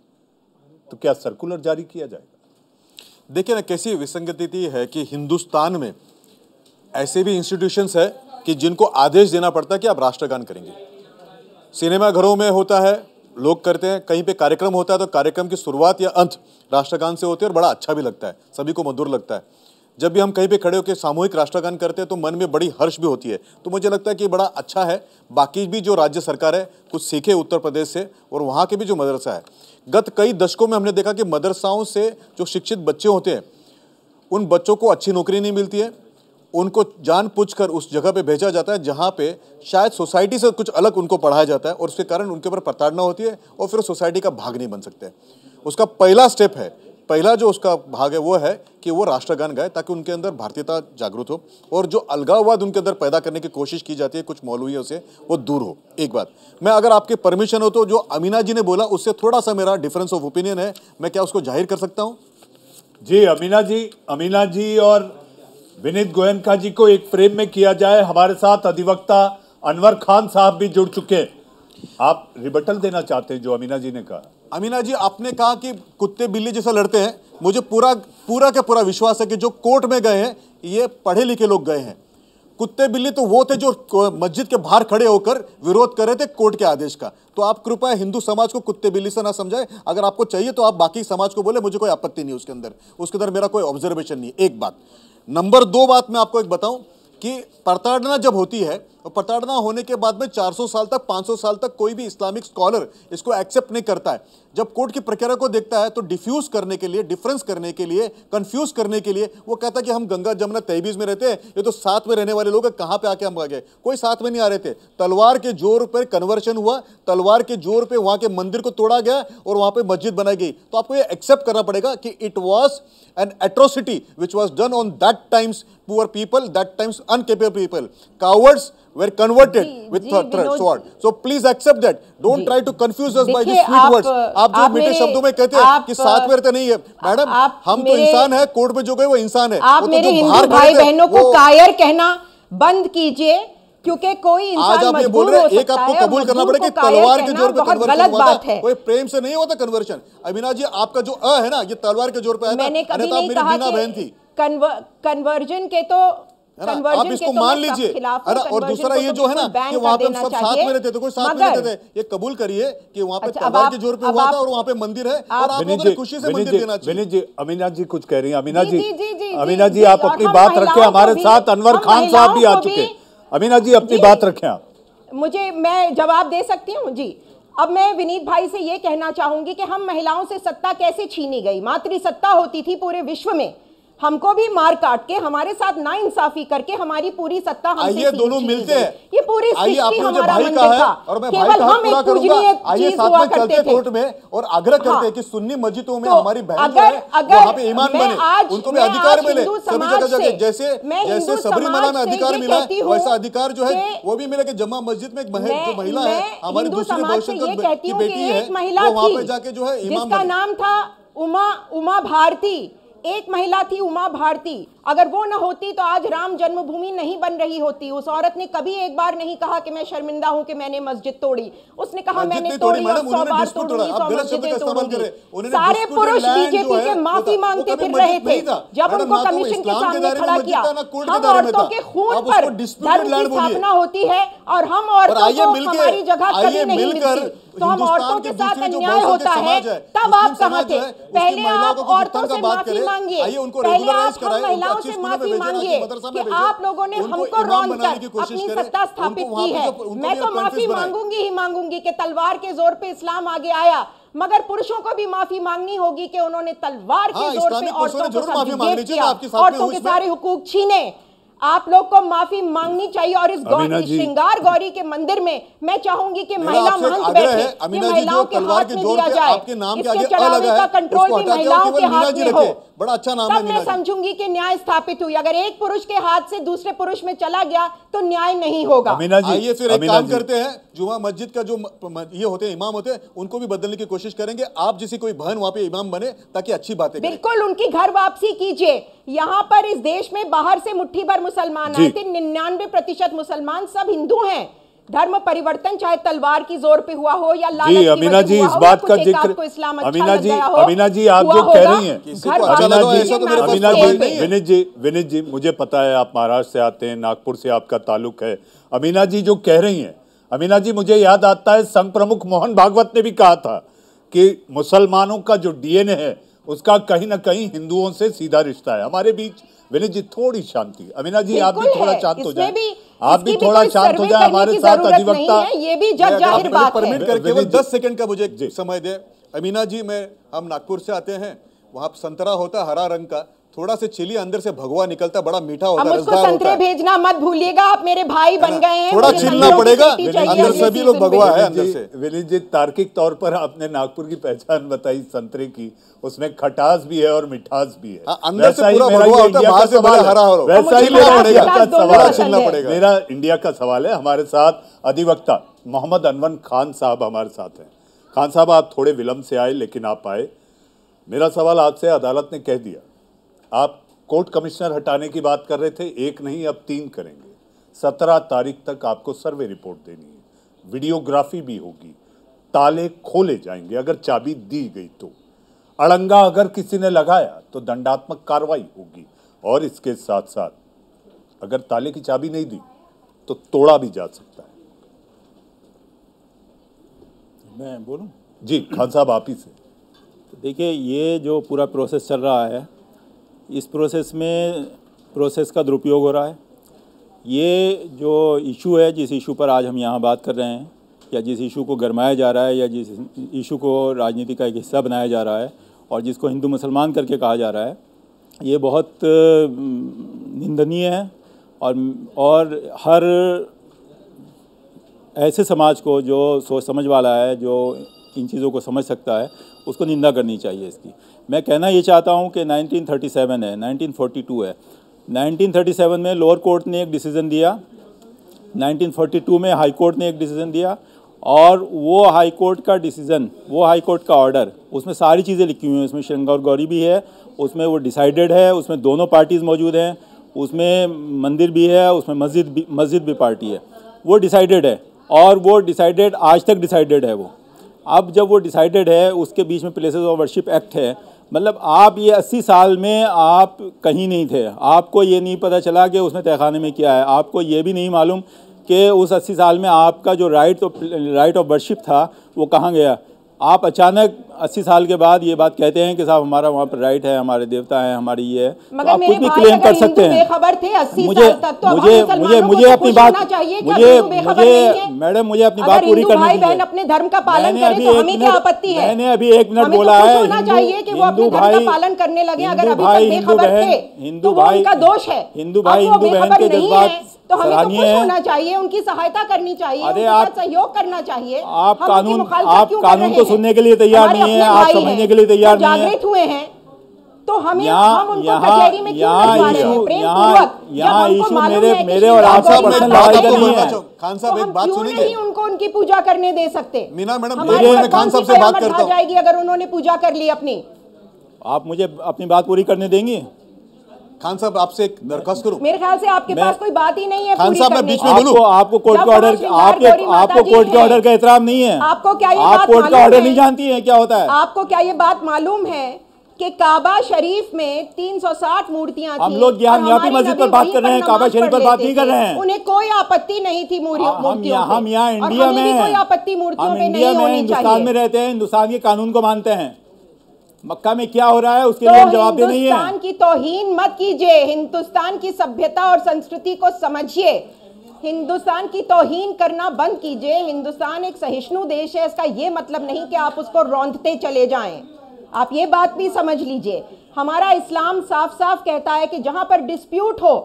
तो क्या सर्कुलर जारी किया जाएगा? देखिए ना कैसी विसंगति है कि हिंदुस्तान में ऐसे भी इंस्टीट्यूशंस है कि जिनको आदेश देना पड़ता है कि आप राष्ट्रगान करेंगे। सिनेमा घरों में होता है, लोग करते हैं, कहीं पे कार्यक्रम होता है तो कार्यक्रम की शुरुआत या अंत राष्ट्रगान से होती है और बड़ा अच्छा भी लगता है, सभी को मधुर लगता है। जब भी हम कहीं पे खड़े होकर सामूहिक राष्ट्रगान करते हैं तो मन में बड़ी हर्ष भी होती है। तो मुझे लगता है कि बड़ा अच्छा है। बाकी भी जो राज्य सरकार है कुछ सीखे उत्तर प्रदेश से, और वहाँ के भी जो मदरसा है, गत कई दशकों में हमने देखा कि मदरसाओं से जो शिक्षित बच्चे होते हैं उन बच्चों को अच्छी नौकरी नहीं मिलती है, उनको जानबूझकर उस जगह पे भेजा जाता है जहाँ पे शायद सोसाइटी से कुछ अलग उनको पढ़ाया जाता है, और उसके कारण उनके ऊपर प्रताड़ना होती है और फिर सोसाइटी का भाग नहीं बन सकते। उसका पहला स्टेप है, पहला जो उसका भाग है वो है कि वो राष्ट्रगान गाए ताकि उनके अंदर भारतीयता जागृत हो और जो अलगाववाद उनके अंदर पैदा करने की कोशिश की जाती है कुछ मौलवियों से वो दूर हो। एक बात मैं, अगर आपके परमिशन हो तो जो अमीना जी ने बोला उससे थोड़ा सा मेरा डिफरेंस ऑफ ओपिनियन है, मैं क्या उसको जाहिर कर सकता हूँ? जी अमीना जी, अमीना जी और विनीत गोयनका जी को एक फ्रेम में किया जाए। हमारे साथ अधिवक्ता अनवर खान साहब भी जुड़ चुके हैं। आप रिबटल देना चाहते हैं जो अमीना जी ने कहा? अमीना जी आपने कहा कि कुत्ते बिल्ली जैसा लड़ते हैं, मुझे पूरा पूरा का पूरा विश्वास है कि जो कोर्ट में गए हैं ये पढ़े लिखे लोग गए हैं। कुत्ते बिल्ली तो वो थे जो मस्जिद के बाहर खड़े होकर विरोध कर रहे थे कोर्ट के आदेश का। तो आप कृपया हिंदू समाज को कुत्ते बिल्ली से ना समझाएं। अगर आपको चाहिए तो आप बाकी समाज को बोले, मुझे कोई आपत्ति नहीं उसके अंदर, उसके अंदर मेरा कोई ऑब्जर्वेशन नहीं। एक बात। नंबर दो बात मैं आपको एक बताऊं कि प्रताड़ना जब होती है और प्रताड़ना होने के बाद में चार सौ साल तक पाँच सौ साल तक कोई भी इस्लामिक स्कॉलर इसको एक्सेप्ट नहीं करता है। जब कोर्ट की प्रक्रिया को देखता है तो डिफ्यूज करने के लिए, डिफरेंस करने के लिए, कंफ्यूज करने के लिए वो कहता है कि हम गंगा जमुना तहबीज़ में रहते हैं, ये तो साथ में रहने वाले लोग हैं, कहाँ पे आके हम आ गए? कोई साथ में नहीं आ रहे थे। तलवार के जोर पर कन्वर्शन हुआ, तलवार के जोर पर वहाँ के मंदिर को तोड़ा गया और वहाँ पर मस्जिद बनाई गई। तो आपको ये एक्सेप्ट करना पड़ेगा कि it was an atrocity which was done on that times poor people, that times uncapable people, cowards were converted जी, with जी, sword. So please accept that. Don't try to confuse us by these sweet words. आप जो मीठे शब्दों में कहते हैं कि साथ में रहते नहीं है, मैडम हम तो इंसान है, कोर्ट में जो गए वो इंसान है। आप मेरे हिंदू भाई बहनों को कायर कहना बंद कीजिए, क्योंकि कोई इंसान मजबूर हो सकता है। आपको कबूल करना पड़ेगा कि तलवार के जोर पे कन्वर्शन हुआ था, कोई प्रेम से नहीं हुआ था कन्वर्शन। अमीना जी आपका जो अ है ना ये तलवार के जोर पे आया था, मैंने कभी नहीं कहा कि कन्वर्जन के तो आप इसको मान लीजिए। और दूसरा ये जो है ना कि वहाँ पे हम सब साथ में रहते थे, कोई साथ में रहते थे, ये कबूल करिए कि वहाँ पे तलवार के जोर पे हुआ था और वहाँ पे मंदिर है और आप लोगों ने खुशी से मंदिर देना चाहिए। विनीत जी, अमीना जी कुछ कह रही हैं। अमीना जी, अमीना जी आप अपनी बात रखें। हमारे साथ अनवर खान साहब भी आ चुके। अमीना जी अपनी बात रखें आप। मुझे, मैं जवाब दे सकती हूँ जी। अब मैं विनीत भाई से ये कहना चाहूंगी कि हम महिलाओं से सत्ता कैसे छीनी गई। मातृसत्ता होती थी पूरे विश्व में, हमको भी मार काट के, हमारे साथ ना इंसाफी करके हमारी पूरी सत्ता हमसे दोनों मिलते हैं। ये पूरी सृष्टि हमारा मंदिर था, केवल हम एक पूजनीय चीज हुआ करते थे। कोर्ट में और आग्रह करते हैं कि सुन्नी मस्जिदों में हमारी बहन जो है वहां पे ईमान बने, उनको भी अधिकार मिले सभी जगह जगह, जैसे जैसे सबरीमाला में अधिकार मिला वैसा अधिकार जो है वो भी मिला कि जमा मस्जिद में एक महिला है, हमारी दूसरी बहुसंख्यक की बेटी है, वहाँ पे जाके जो है ईमान बने। नाम था उमा उमा भारती, एक महिला थी उमा भारती। अगर वो ना होती तो आज राम जन्मभूमि नहीं बन रही होती। उस औरत ने कभी एक बार नहीं कहा कि मैं शर्मिंदा हूं कि मैंने मस्जिद तोड़ी। उसने कहा मैंने तोड़ी, सौ बार तोड़ी, सौ मस्जिदें तोड़ूंगी। सारे पुरुष बीजेपी के माफी मांगते फिर रहे थे जब उनको कमीशन के सामने खड़ा किया। हम औरतों के खून पर धर्म की स्थापना होती है और हम औरतों को हमारी जगह कभी नहीं मिलती, तो हम औरतों के साथ अन्याय होता है। तब आप कहाँ थे? पहले आप औरतों से माफी मांगिए, पहले आप हम महिलाओं से माफी मांगिए कि आप लोगों ने हमको रौंद कर अपनी सत्ता स्थापित की है। मैं तो माफी मांगूंगी ही मांगूंगी कि तलवार के जोर पे इस्लाम आगे आया, मगर पुरुषों को भी माफी मांगनी होगी कि उन्होंने तलवार के जोर पे औरतों को सबसे माफी मांगनी चाहिए, औरतों के सारे हुकूक छीने। आप लोग को माफी मांगनी चाहिए। और इस श्रृंगार गौरी के मंदिर में मैं चाहूंगी कि महिला महंत बैठे, महिलाओं के हाथ में दिया जाए, इसके चलाने का कंट्रोल भी महिलाओं के हाथ में हो। बड़ा अच्छा नाम है, मैं समझूंगी कि न्याय स्थापित हुई। अगर एक पुरुष के हाथ से दूसरे पुरुष में चला गया तो न्याय नहीं होगा। अमीना जी, आइए फिर एक काम करते हैं, जुमा मस्जिद का जो ये होते हैं इमाम होते हैं उनको भी बदलने की कोशिश करेंगे। आप जैसी कोई बहन वहाँ पे इमाम बने ताकि अच्छी बातें, बिल्कुल उनकी घर वापसी कीजिए। यहाँ पर इस देश में बाहर से मुट्ठी भर मुसलमान आए थे, निन्यानवे प्रतिशत मुसलमान सब हिंदू हैं। धर्म परिवर्तन चाहे तलवार की जोर पे हुआ हो या लालच की वजह से हुआ हो। अमीना जी, इस बात का जिक्र अमीना जी अमीना जी आप जो कह रही हैं, अमीना जी अमीना जी विनीत जी विनीत जी मुझे पता है आप महाराष्ट्र से आते हैं, नागपुर से आपका ताल्लुक है। अमीना जी जो कह रही हैं, अमीना जी मुझे याद आता है संघ प्रमुख मोहन भागवत ने भी कहा था कि मुसलमानों का जो डीएनए है उसका कहीं ना कहीं हिंदुओं से सीधा रिश्ता है। हमारे बीच विनीत जी थोड़ी शांति, अमीना जी आप भी थोड़ा शांत हो जाए, आप भी थोड़ा शांत हो जाए हमारे साथ। अधिवक्ता ये भी जग जाहिर बात है, परमिट करके वो दस सेकंड का मुझे समय दे। अमीना जी, मैं हम नागपुर से आते हैं, वहाँ संतरा होता हरा रंग का, थोड़ा से छिलिए, अंदर से भगवा निकलता, बड़ा मीठा होता है। मुझको संतरे भेजना मत भूलिएगा, आप मेरे भाई बन गए हैं, थोड़ा छिलना पड़ेगा, अंदर सभी लोग भगवा है अंदर से। विनीत जी, तार्किक तौर पर आपने नागपुर की पहचान बताई संतरे की, उसमें खटास भी है और मिठास भी है। अंदर से पूरा भगवा होता है, बाहर से बड़ा हरा हो, वैसा ही मेरा छिलना पड़ेगा। मेरा इंडिया का सवाल है, हमारे साथ अधिवक्ता मोहम्मद अनवर खान साहब हमारे साथ हैं। खान साहब, आप थोड़े विलम्ब से आए लेकिन आप आए। मेरा सवाल आपसे, अदालत ने कह दिया, आप कोर्ट कमिश्नर हटाने की बात कर रहे थे, एक नहीं अब तीन करेंगे, सत्रह तारीख तक आपको सर्वे रिपोर्ट देनी है, वीडियोग्राफी भी होगी, ताले खोले जाएंगे अगर चाबी दी गई तो, अड़ंगा अगर किसी ने लगाया तो दंडात्मक कार्रवाई होगी, और इसके साथ साथ अगर ताले की चाबी नहीं दी तो तोड़ा भी जा सकता है। मैं बोलूं जी? खान साहब आप ही से। तो देखिए, ये जो पूरा प्रोसेस चल रहा है, इस प्रोसेस में प्रोसेस का दुरुपयोग हो रहा है। ये जो इशू है, जिस इशू पर आज हम यहाँ बात कर रहे हैं, या जिस इशू को गरमाया जा रहा है, या जिस इशू को राजनीति का एक हिस्सा बनाया जा रहा है, और जिसको हिंदू मुसलमान करके कहा जा रहा है, ये बहुत निंदनीय है। और और हर ऐसे समाज को जो सोच समझ वाला है, जो इन चीज़ों को समझ सकता है, उसको निंदा करनी चाहिए इसकी। मैं कहना ये चाहता हूँ कि नाइनटीन थर्टी सेवन है, नाइनटीन फोर्टी टू है, नाइनटीन थर्टी सेवन में लोअर कोर्ट ने एक डिसीज़न दिया, नाइनटीन फोर्टी टू में हाई कोर्ट ने एक डिसीज़न दिया, और वो हाई कोर्ट का डिसीज़न, वो हाई कोर्ट का ऑर्डर, उसमें सारी चीज़ें लिखी हुई हैं, उसमें श्रृंगार गौरी भी है, उसमें वो डिसाइडेड है, उसमें दोनों पार्टीज़ मौजूद हैं, उसमें मंदिर भी है, उसमें मस्जिद भी मस्जिद भी पार्टी है, वो डिसाइडेड है, और वो डिसाइडेड आज तक डिसाइडेड है वो। अब जब वो डिसाइडेड है, उसके बीच में प्लेसेस ऑफ वर्शिप एक्ट है, मतलब आप ये अस्सी साल में आप कहीं नहीं थे, आपको ये नहीं पता चला कि उसमें तहखाने में क्या है, आपको ये भी नहीं मालूम कि उस अस्सी साल में आपका जो right of right of worship था वो कहाँ गया। आप अचानक अस्सी साल के बाद ये बात कहते हैं कि साहब हमारा वहाँ पर राइट है, हमारे देवता हैं, हमारी ये है, तो आप कुछ भी क्लेम कर सकते हैं। मुझे मुझे मुझे मुझे अपनी बात मुझे मुझे मैडम मुझे अपनी बात पूरी करनी है। अपने धर्म का पालन करें तो हमें क्या आपत्ति है? मैंने अभी एक मिनट बोला है, हिंदू भाई पालन करने लगे, अगर भाई हिंदू बहन हिंदू भाई का दोष है, हिंदू भाई हिंदू बहन के जज्बात तो हमें तो खुश होना चाहिए, उनकी सहायता करनी चाहिए, उनके साथ सहयोग करना चाहिए। आप कानून आप कानून को सुनने के लिए तैयार नहीं है, आप समझने के लिए तैयार नहीं है, जागृत हुए हैं तो हमें हम उनको कचहरी में क्यों लगा रहे हैं? प्रेमपूर्वक यहाँ इशू मेरे मेरे और आपका पर्सनल लड़ाई का नहीं है। खान साहब एक बात सुनिए, नहीं उनको उनकी पूजा करने दे सकते? मीना मैडम मैं खान साहब से बात करता हूँ, जाएगी अगर उन्होंने पूजा कर ली अपनी। आप मुझे अपनी बात पूरी करने देंगी? खान साहब आपसे एक दरख्वास्त करूं, मेरे ख्याल से आपके पास कोई बात ही नहीं है। खान साहब मैं बीच में बोलूं, आपको कोर्ट का ऑर्डर आपके आपको कोर्ट के ऑर्डर का एहतराम नहीं है, आपको क्या ये बात, आप कोर्ट का ऑर्डर नहीं जानती है क्या होता है? आपको क्या ये बात मालूम है कि काबा शरीफ में तीन सौ साठ मूर्तियां थी? हम लोग ज्ञानव्यापी मस्जिद पर बात कर रहे हैं, काबा शरीफ पर बात नहीं कर रहे हैं। उन्हें कोई आपत्ति नहीं थी मूर्तियों पे, हम यहाँ इंडिया में कोई आपत्ति मूर्तियों पे नहीं होनी चाहिए। हिंदुस्तान में रहते हैं, हिंदुस्तान के कानून को मानते हैं। मक्का में क्या हो रहा है उसके लिए जवाब नहीं है। हिंदुस्तान की तौहीन मत कीजिए, हिंदुस्तान की सभ्यता और संस्कृति को समझिए, हिंदुस्तान की तौहीन करना बंद कीजिए। हिंदुस्तान एक सहिष्णु देश है, इसका ये मतलब नहीं कि आप उसको रौंदते चले जाएं। आप ये बात भी समझ लीजिए, हमारा इस्लाम साफ साफ कहता है कि जहां पर डिस्प्यूट हो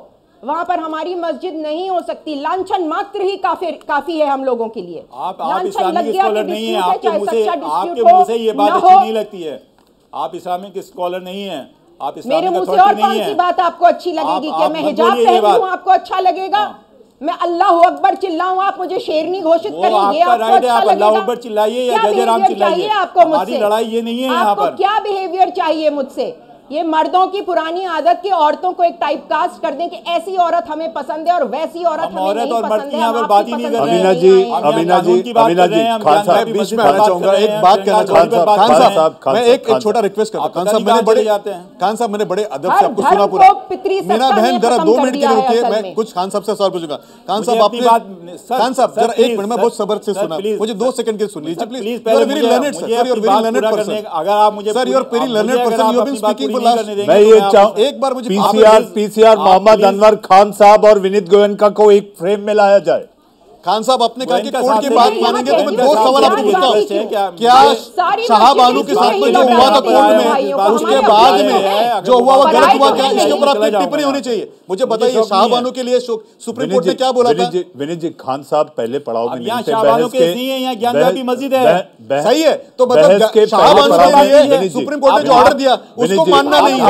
वहाँ पर हमारी मस्जिद नहीं हो सकती। लांछन मात्र ही काफी काफी है हम लोगों के लिए। आप, आप इस्लामिक स्कॉलर नहीं है, आपके मुंह से आपके मुंह से ये बात अच्छी नहीं लगती है। आप इस्लामिक स्कॉलर नहीं है, आप मेरे मुंह से और कौन सी बात आपको अच्छी लगेगी? क्या मैं हिजाब पहन लूं आपको अच्छा लगेगा? मैं अल्लाह अकबर चिल्लाऊं आप मुझे शेरनी घोषित करेंगे? आपको अच्छा आप अल्लाह अकबर चिल्लाइए या जय जय राम चिल्लाइए, आपको मुझसे लड़ाई ये नहीं है। यहाँ पर क्या बिहेवियर चाहिए मुझसे? ये मर्दों की पुरानी आदत की औरतों को एक टाइप कास्ट कर दें कि ऐसी औरत हमें पसंद है और वैसी औरत हमें नहीं पसंद है। हम बात ही नहीं कर रहे हैं। अमीना जी, अमीना जी, अमीना जी, खान साहब बीच में आना चाहूंगा, एक बात कहना चाहूंगा। खान साहब, मैं एक एक छोटा रिक्वेस्ट करता हूं। खान साहब मैंने बड़े जाते हैं खान साहब मैंने बड़े अदब से आपको सुना पूरा। मीना बहन जरा दो मिनट के लिए रुकिए, मैं कुछ खान साहब से सवाल पूछूंगा। खान साहब आपकी बात, खान साहब जरा एक मिनट, मैं बहुत सब्र से सुना, मुझे दो सेकंड के सुन लीजिए please. Very learned sir, you are very learned person. अगर आप मुझे sir you are very learned person, you have been speaking. मैं ये चाहूँ एक बार मुझे पीसीआर पीसीआर मोहम्मद अनवर खान साहब और विनीत गोयनका को एक फ्रेम में लाया जाए। खान साहब आपने कहा कि कोर्ट की बात मानेंगे तो मैं दो सवाल आपको पूछता हूँ, क्या शाह बानो के साथ में जो हुआ था कोर्ट में, उसके बाद में जो हुआ वो गलत हुआ क्या? इसके ऊपर आपकी टिप्पणी होनी चाहिए। मुझे बताइए शाह बानो के लिए सुप्रीम कोर्ट ने क्या बोला था? विनीत जी, खान साहब पहले पड़ाव में ज्ञानव्यापी मस्जिद है, सही है, तो मतलब शाह बानो के लिए सुप्रीम कोर्ट ने जो ऑर्डर दिया उसको मानना नहीं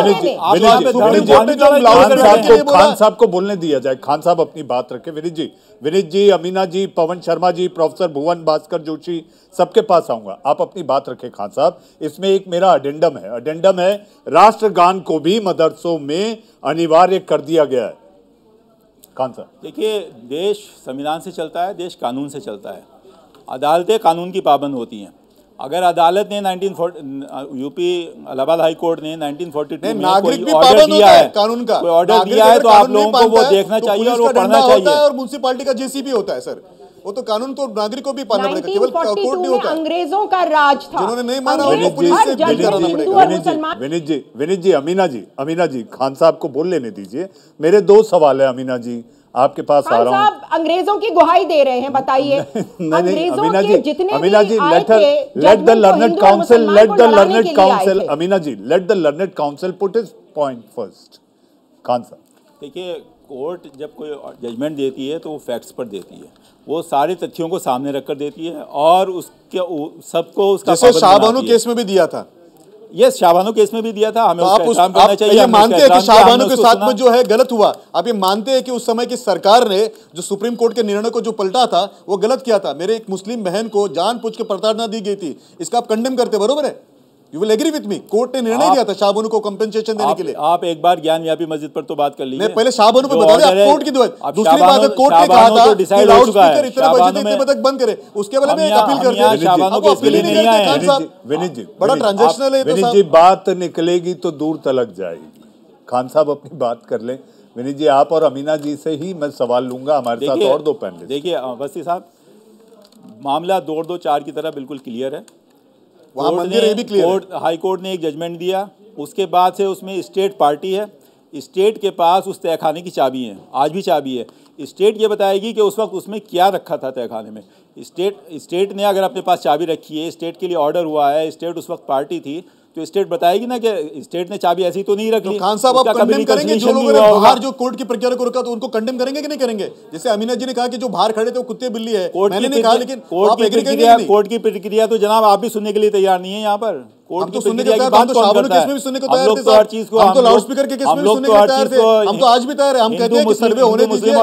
है। खान साहब को बोलने दिया जाए, खान साहब अपनी बात रखे। विनीत जी, विनीत जी, अमीना जी, पवन शर्मा जी, प्रोफेसर भुवन भास्कर जोशी, सबके पास आऊंगा, आप अपनी बात रखें। खान साहब, इसमें एक मेरा एडेंडम है, एडेंडम है राष्ट्रगान को भी मदरसों में अनिवार्य कर दिया गया है। खान साहब देखिए, देश संविधान से चलता है, देश कानून से चलता है, अदालतें कानून की पाबंद होती हैं। अगर अदालत ने nineteen forty UP Allahabad high court ने नाइनटीन फोर्टी टू में कोई ऑर्डर दिया है, कानून का कोई ऑर्डर दिया है, तो आप लोगों को वो देखना चाहिए और वो पढ़ना चाहिए। और म्युनिसिपैलिटी का जेसीबी होता है सर, वो तो कानून तो नागरिक को भी पालना पड़ेगा, केवल कोर्ट नहीं होता। अंग्रेजों का राज था, जिन्होंने नहीं माना उनको पुलिस से डील कराना पड़ेगा। विनीत जी, विनीत जी, अमीना जी, अमीना जी, खान साहब को बोल लेने दीजिए, मेरे दो सवाल है। अमीना जी आपके पास आ रहा हूँ, अंग्रेजों की गुहाई दे रहे हैं, बताइए। Amina ji, Amina ji, let let the learned council, let the learned council, Amina ji, let the learned council put his point first. Khan साहब देखिए, कोर्ट जब कोई जजमेंट देती है तो वो फैक्ट्स पर देती है, वो सारे तथ्यों को सामने रखकर देती है और उसके सबको उसका, जैसे शाह बानो केस में भी दिया था। यस, शाह बानो केस में भी दिया था। हमें तो आप उस, आप चाहिए, ये मानते हैं कि शाह बानो के साथ में जो है गलत हुआ? आप ये मानते हैं कि उस समय की सरकार ने जो सुप्रीम कोर्ट के निर्णय को जो पलटा था वो गलत किया था? मेरे एक मुस्लिम बहन को जानबूझ के प्रताड़ना दी गई थी, इसका आप कंडेम करते, बरोबर है? You will agree with me, court ने निर्णय दिया था शाह बानो को कंपेंसेशन देने के लिए। आप एक बार ज्ञानव्यापी मस्जिद पर तो बात कर लीजिए, पहले शाह बानो पे बता दें। कोर्ट की दुआ, दूसरी बात कोर्ट ने कहा था कि लाउड स्पीकर इतने बजे इतने बजे तक बंद करें, उसके बाद में एक अपील कर दिया शाह बानो को। अपील नहीं करते खान साहब। विनीत जी, बड़ा ट्रांजैक्शनल है। विनीत जी, बात निकलेगी तो दूर तलक जाएगी, खान साहब अपनी बात कर लें। विनीत जी, आप और अमीना जी से ही मैं सवाल लूंगा, हमारे साथ और दो पैनलिस्ट। देखिए अवस्थी साहब, मामला दो दो चार की तरह बिल्कुल क्लियर है। हाई कोर्ट ने एक जजमेंट दिया, उसके बाद से उसमें स्टेट पार्टी है, स्टेट के पास उस तहखाने की चाबी है, आज भी चाबी है। स्टेट ये बताएगी कि उस वक्त उसमें क्या रखा था तहखाने में। स्टेट स्टेट ने अगर अपने पास चाबी रखी है, स्टेट के लिए ऑर्डर हुआ है, स्टेट उस वक्त पार्टी थी, तो स्टेट बताएगी ना कि स्टेट ने चाबी ऐसी तो नहीं रखी। तो खान साहब आप कंडेम करेंगे जो लोगों ने बाहर जो कोर्ट की प्रक्रिया को रोका, तो उनको कंडेम करेंगे कि नहीं करेंगे? जैसे अमीना जी ने कहा कि जो बाहर खड़े थे वो कुत्ते बिल्ली है, मैंने नहीं कहा, लेकिन आप एग्री करेंगे? कोर्ट की प्रक्रिया तो जनाब आप भी सुनने के लिए तैयार नहीं है। यहाँ पर कोर्ट की प्रक्रिया बात कौन करता है? हम लोग तो हर चीज को, हम तो लाउड स्पीकर के केस में सुनने को तैयार थे, हम तो आज भी तैयार है। हम कहते हैं कि सर्वे होने दीजिए, आप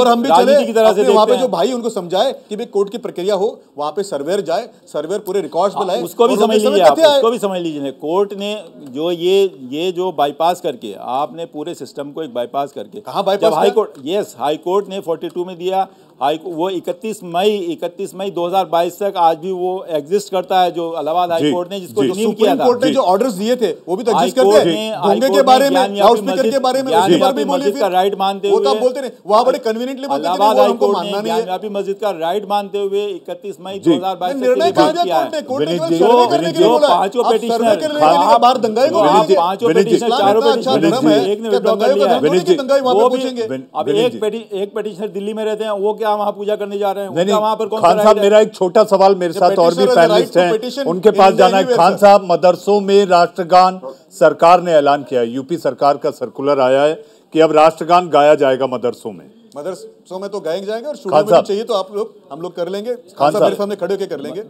और हम भी चले वहाँ पे, जो भाई उनको समझाए कि भाई कोर्ट की प्रक्रिया हो, वहाँ पे सर्वेयर जाए, सर्वेयर पूरे रिकॉर्ड्स पे लाए, उसको भी समझ लीजिए, उसको भी समझ लीजिए। कोर्ट ने जो ये ये जो बाईपास करके, आपने पूरे सिस्टम को एक बाईपास करके कहा, bypass high court, yes high court ने फोर्टी टू में दिया, हाई वो इकतीस मई इकतीस मई दो हज़ार बाईस तक आज भी वो एग्जिस्ट करता है, जो इलाहाबाद हाई कोर्ट ने जिसको रिलीव किया था। कोर्ट ने जो ऑर्डर्स दिए थे वो भी तो एग्जिस्ट करते हैं। होंगे के बारे में, लाउड स्पीकर के बारे में उस पर भी मस्जिद का राइट मानते हुए, वो तो बोलते नहीं, वहां बड़े कन्वीनिएंटली बोलते हैं, इलाहाबाद हाई कोर्ट ने ज्ञानव्यापी मस्जिद का राइट मानते हुए इकतीस मई दो हज़ार बाईस तक निर्णय किया है। कोर्ट ने सर्वे करने के लिए बोला, पांचों पेटिशनर बाहर दंगाई को, पांचों पेटिशनर चारों पे अच्छा धर्म है, एक ने विड्रॉ कर लिया, दंगाई वहां पे पूछेंगे। अब एक एक पेटिशनर दिल्ली में रहते हैं, वो क्या वहाँ पूजा करने जा रहे हैं? नहीं, नहीं, पर कौन? खान साहब मेरा एक छोटा सवाल, मेरे साथ और भी पैनलिस्ट हैं, उनके पास जाना है। खान साहब, मदरसों में राष्ट्रगान सरकार ने ऐलान किया है, यूपी सरकार का सर्कुलर आया है कि अब राष्ट्रगान गाया जाएगा मदरसों में। मदरसों में तो गाया जाएगा और स्टूडेंट में चाहिए तो आप लोग हम लोग कर लेंगे, खान साहब मेरे सामने खड़े होकर कर लेंगे।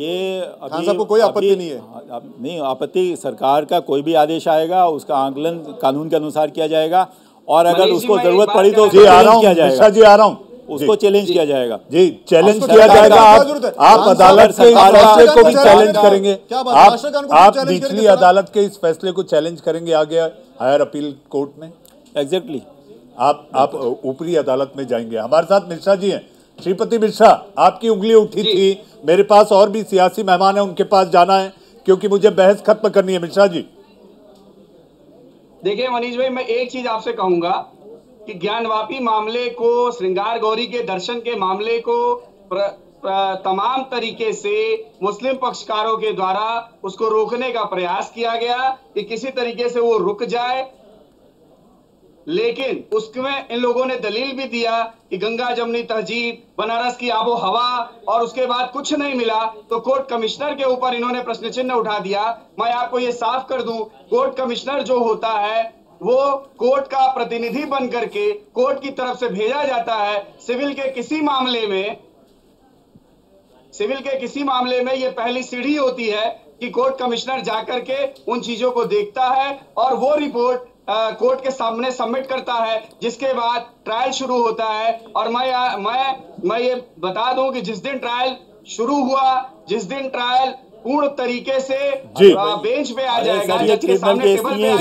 ये खान साहब को कोई आपत्ति नहीं है? नहीं, आपत्ति सरकार का कोई भी आदेश आएगा उसका आंकलन कानून के अनुसार किया जाएगा और अगर उसको जरूरत पड़ी तो उसको किया जाएगा। जी आ रहा हूँ, उसको चैलेंज किया जाएगा। जी चैलेंज किया जाएगा। आप आप अदालत के इस फैसले को भी चैलेंज करेंगे? आप आप निचली अदालत के इस फैसले को चैलेंज करेंगे आगे हायर अपील कोर्ट में? एग्जैक्टली, आप आप ऊपरी अदालत में जाएंगे। हमारे साथ मिश्रा जी हैं। श्रीपति मिश्रा, आपकी उंगली उठी थी, मेरे पास और भी सियासी मेहमान है, उनके पास जाना है क्योंकि मुझे बहस खत्म करनी है। मिश्रा जी देखिए, मनीष भाई मैं एक चीज आपसे कहूंगा कि ज्ञानवापी मामले को, श्रृंगार गौरी के दर्शन के मामले को प्र, प्र, तमाम तरीके से मुस्लिम पक्षकारों के द्वारा उसको रोकने का प्रयास किया गया कि किसी तरीके से वो रुक जाए, लेकिन उसमें इन लोगों ने दलील भी दिया कि गंगा जमनी तहजीब, बनारस की आबो हवा, और उसके बाद कुछ नहीं मिला तो कोर्ट कमिश्नर के ऊपर इन्होंने प्रश्न चिन्ह उठा दिया। मैं आपको ये साफ कर दूं, कोर्ट कमिश्नर जो होता है वो कोर्ट का प्रतिनिधि बन करके कोर्ट की तरफ से भेजा जाता है। सिविल के किसी मामले में सिविल के किसी मामले में ये पहली सीढ़ी होती है कि कोर्ट कमिश्नर जाकर के उन चीजों को देखता है और वो रिपोर्ट कोर्ट के सामने सबमिट करता है, जिसके बाद ट्रायल शुरू होता है। और मैं मैं मैं ये बता दूं कि जिस दिन ट्रायल शुरू हुआ, जिस दिन ट्रायल पूर्ण तरीके से बेंच पे आ जाएगा, जज के सामने टेबल पे आ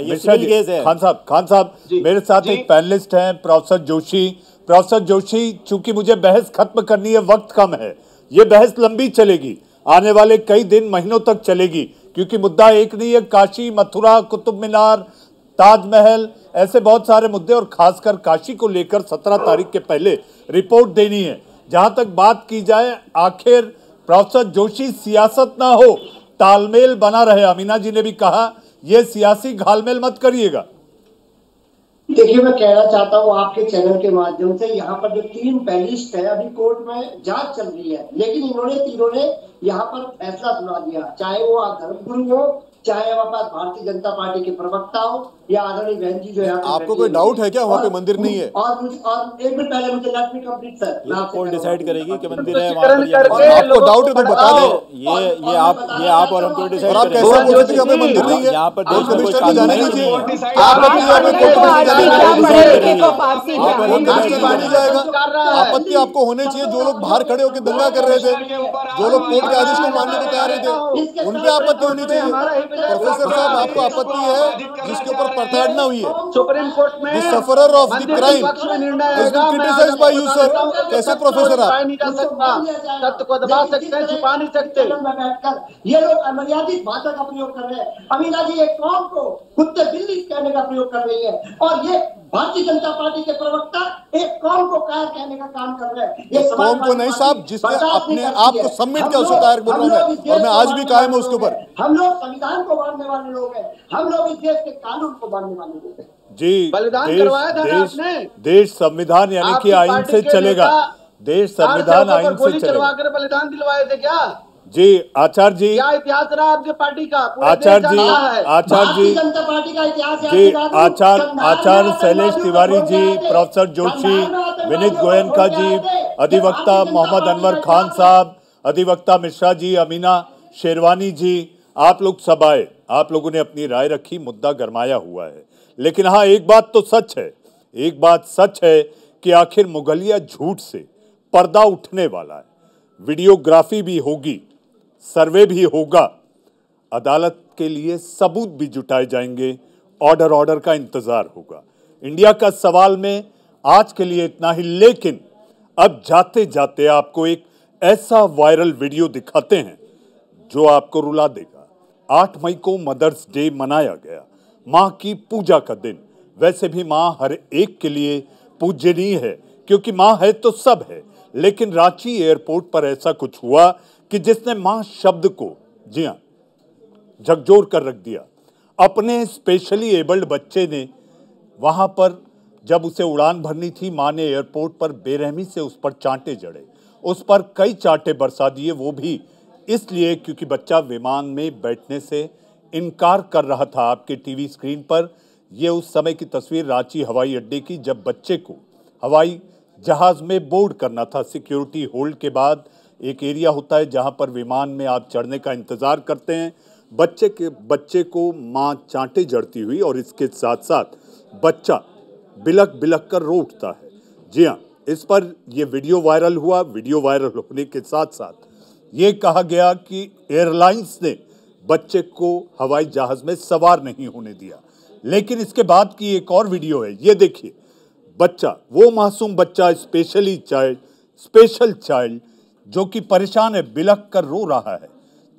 जाएगा। खान साहब, खान साहब मेरे साथ एक पैनलिस्ट हैं प्रोफेसर जोशी। प्रोफेसर जोशी, चूंकि मुझे बहस खत्म करनी है, वक्त कम है, ये बहस लंबी चलेगी, आने वाले कई दिन महीनों तक चलेगी क्योंकि मुद्दा एक नहीं है। काशी, मथुरा, कुतुब मीनार, ताजमहल, ऐसे बहुत सारे मुद्दे और खासकर काशी को लेकर सत्रह तारीख के पहले रिपोर्ट देनी है। जहाँ तक बात की जाए, आखिर प्रोफेसर जोशी सियासत ना हो, तालमेल बना रहे। अमीना जी ने भी कहा ये सियासी घालमेल मत करिएगा। देखिए मैं कहना चाहता हूँ आपके चैनल के माध्यम से, यहाँ पर जो तीन पैनलिस्ट है अभी कोर्ट में जांच चल रही है, लेकिन इन्होंने तीनों ने यहाँ पर फैसला सुना दिया, चाहे वो आप धर्मगुरु हो, चाहे हमारे पास भारतीय जनता पार्टी के प्रवक्ता हो या आदरणीय बहन जी जो है। आपको कोई डाउट है क्या वहाँ पे मंदिर नहीं है? और मुझे और एक मिनट पहले मुझे लेट मी कंप्लीट सर, आपको डिसाइड करेगी कि मंदिर है वहाँ पे। आपको डाउट है तो बता दो, ये ये आप ये आप और हम तो डिसाइड करेंगे। आप कैसे बोलते हैं यहाँ पे मंदिर नहीं है? यहाँ पर देश कमिश्नर को जाने दीजिए, आप अपनी यहाँ पे कोर्ट में जाएगा। आपत्ति आपको होनी चाहिए। जो लोग बाहर खड़े होकर दंगा कर रहे थे, जो लोग कोर्ट के आदेश को मानने को तैयार थे, उन पे आपत्ति होनी चाहिए। प्रोफेसर साहब आपको आपत्ति है जिसके ऊपर प्रताड़ना हुई है। सुप्रीम कोर्ट में sufferer of the crime is criticised by you sir, कैसे प्रोफेसर आप तथ्य को दबा सकते हैं, छुपा नहीं सकते? ये लोग अमर्यादित भाषा का प्रयोग कर रहे हैं। अमीना जी एक कौम को कुत्ते बिल्ली कहने का प्रयोग कर रही है और ये भारतीय जनता पार्टी के प्रवक्ता एक कौम को कायर कहने का काम कर रहे हैं। ये कौम को नहीं साहब, जिसने अपने आप को सबमिट किया उसको कायर बोल रहा है और मैं आज भी कायम हूं उसके ऊपर। हम लोग संविधान को मानने वाले लोग हैं, हम लोग इस देश के कानून को मानने वाले लोग हैं। जी, बलिदान करवाया था आपने। देश संविधान यानी कि आइन से चलेगा, देश संविधान आइन से चलेगा। बलिदान दिलवाए थे क्या जी आचार्य जी? क्या इतिहास रहा आपके पार्टी का? आचार्य जी, आचार्य जी, जनता पार्टी का इतिहास है। जी आचार्य, आचार्य शैलेश तिवारी जी, प्रोफेसर जोशी, विनीत गोयनका जी, अधिवक्ता मोहम्मद अनवर खान साहब, अधिवक्ता मिश्रा जी, अमीना शेरवानी जी, आप लोग सब आए, आप लोगों ने अपनी राय रखी, मुद्दा गरमाया हुआ है। लेकिन हाँ, एक बात तो सच है, एक बात सच है कि आखिर मुगलिया झूठ से पर्दा उठने वाला है। वीडियोग्राफी भी होगी, सर्वे भी होगा, अदालत के लिए सबूत भी जुटाए जाएंगे, ऑर्डर ऑर्डर का इंतज़ार होगा। इंडिया का सवाल में आज के लिए इतना ही, लेकिन अब जाते जाते आपको एक ऐसा वायरल वीडियो दिखाते हैं जो आपको रुला देगा। आठ मई को मदर्स डे मनाया गया, माँ की पूजा का दिन। वैसे भी माँ हर एक के लिए पूजनीय है क्योंकि माँ है तो सब है, लेकिन रांची एयरपोर्ट पर ऐसा कुछ हुआ कि जिसने माँ शब्द को, जी हाँ, झकझोर कर रख दिया। अपने स्पेशली एबल्ड बच्चे ने वहाँ पर जब उसे उड़ान भरनी थी, माँ ने एयरपोर्ट पर बेरहमी से उस पर चांटे जड़े, उस पर कई चांटे बरसा दिए, वो भी इसलिए क्योंकि बच्चा विमान में बैठने से इनकार कर रहा था। आपके टीवी स्क्रीन पर ये उस समय की तस्वीर रांची हवाई अड्डे की, जब बच्चे को हवाई जहाज़ में बोर्ड करना था। सिक्योरिटी होल्ड के बाद एक एरिया होता है जहां पर विमान में आप चढ़ने का इंतज़ार करते हैं। बच्चे के बच्चे को मां चांटे जड़ती हुई और इसके साथ साथ बच्चा बिलक बिलक कर रो उठता है। जी हां, इस पर यह वीडियो वायरल हुआ। वीडियो वायरल होने के साथ साथ ये कहा गया कि एयरलाइंस ने बच्चे को हवाई जहाज़ में सवार नहीं होने दिया। लेकिन इसके बाद की एक और वीडियो है, ये देखिए। बच्चा, वो मासूम बच्चा, स्पेशली चाइल्ड स्पेशल चाइल्ड जो कि परेशान है, बिलख कर रो रहा है,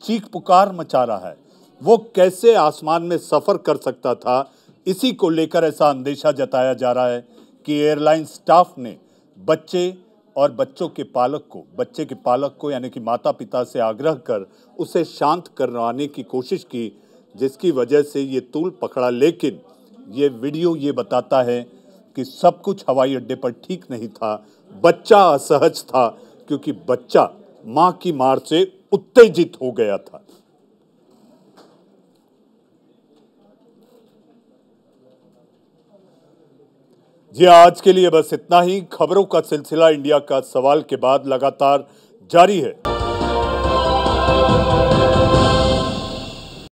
चीख पुकार मचा रहा है। वो कैसे आसमान में सफ़र कर सकता था, इसी को लेकर ऐसा अंदेशा जताया जा रहा है कि एयरलाइन स्टाफ ने बच्चे और बच्चों के पालक को बच्चे के पालक को यानी कि माता पिता से आग्रह कर उसे शांत करवाने की कोशिश की, जिसकी वजह से ये तूल पकड़ा। लेकिन ये वीडियो ये बताता है कि सब कुछ हवाई अड्डे पर ठीक नहीं था। बच्चा असहज था क्योंकि बच्चा मां की मार से उत्तेजित हो गया था। जी आज के लिए बस इतना ही। खबरों का सिलसिला इंडिया का सवाल के बाद लगातार जारी है।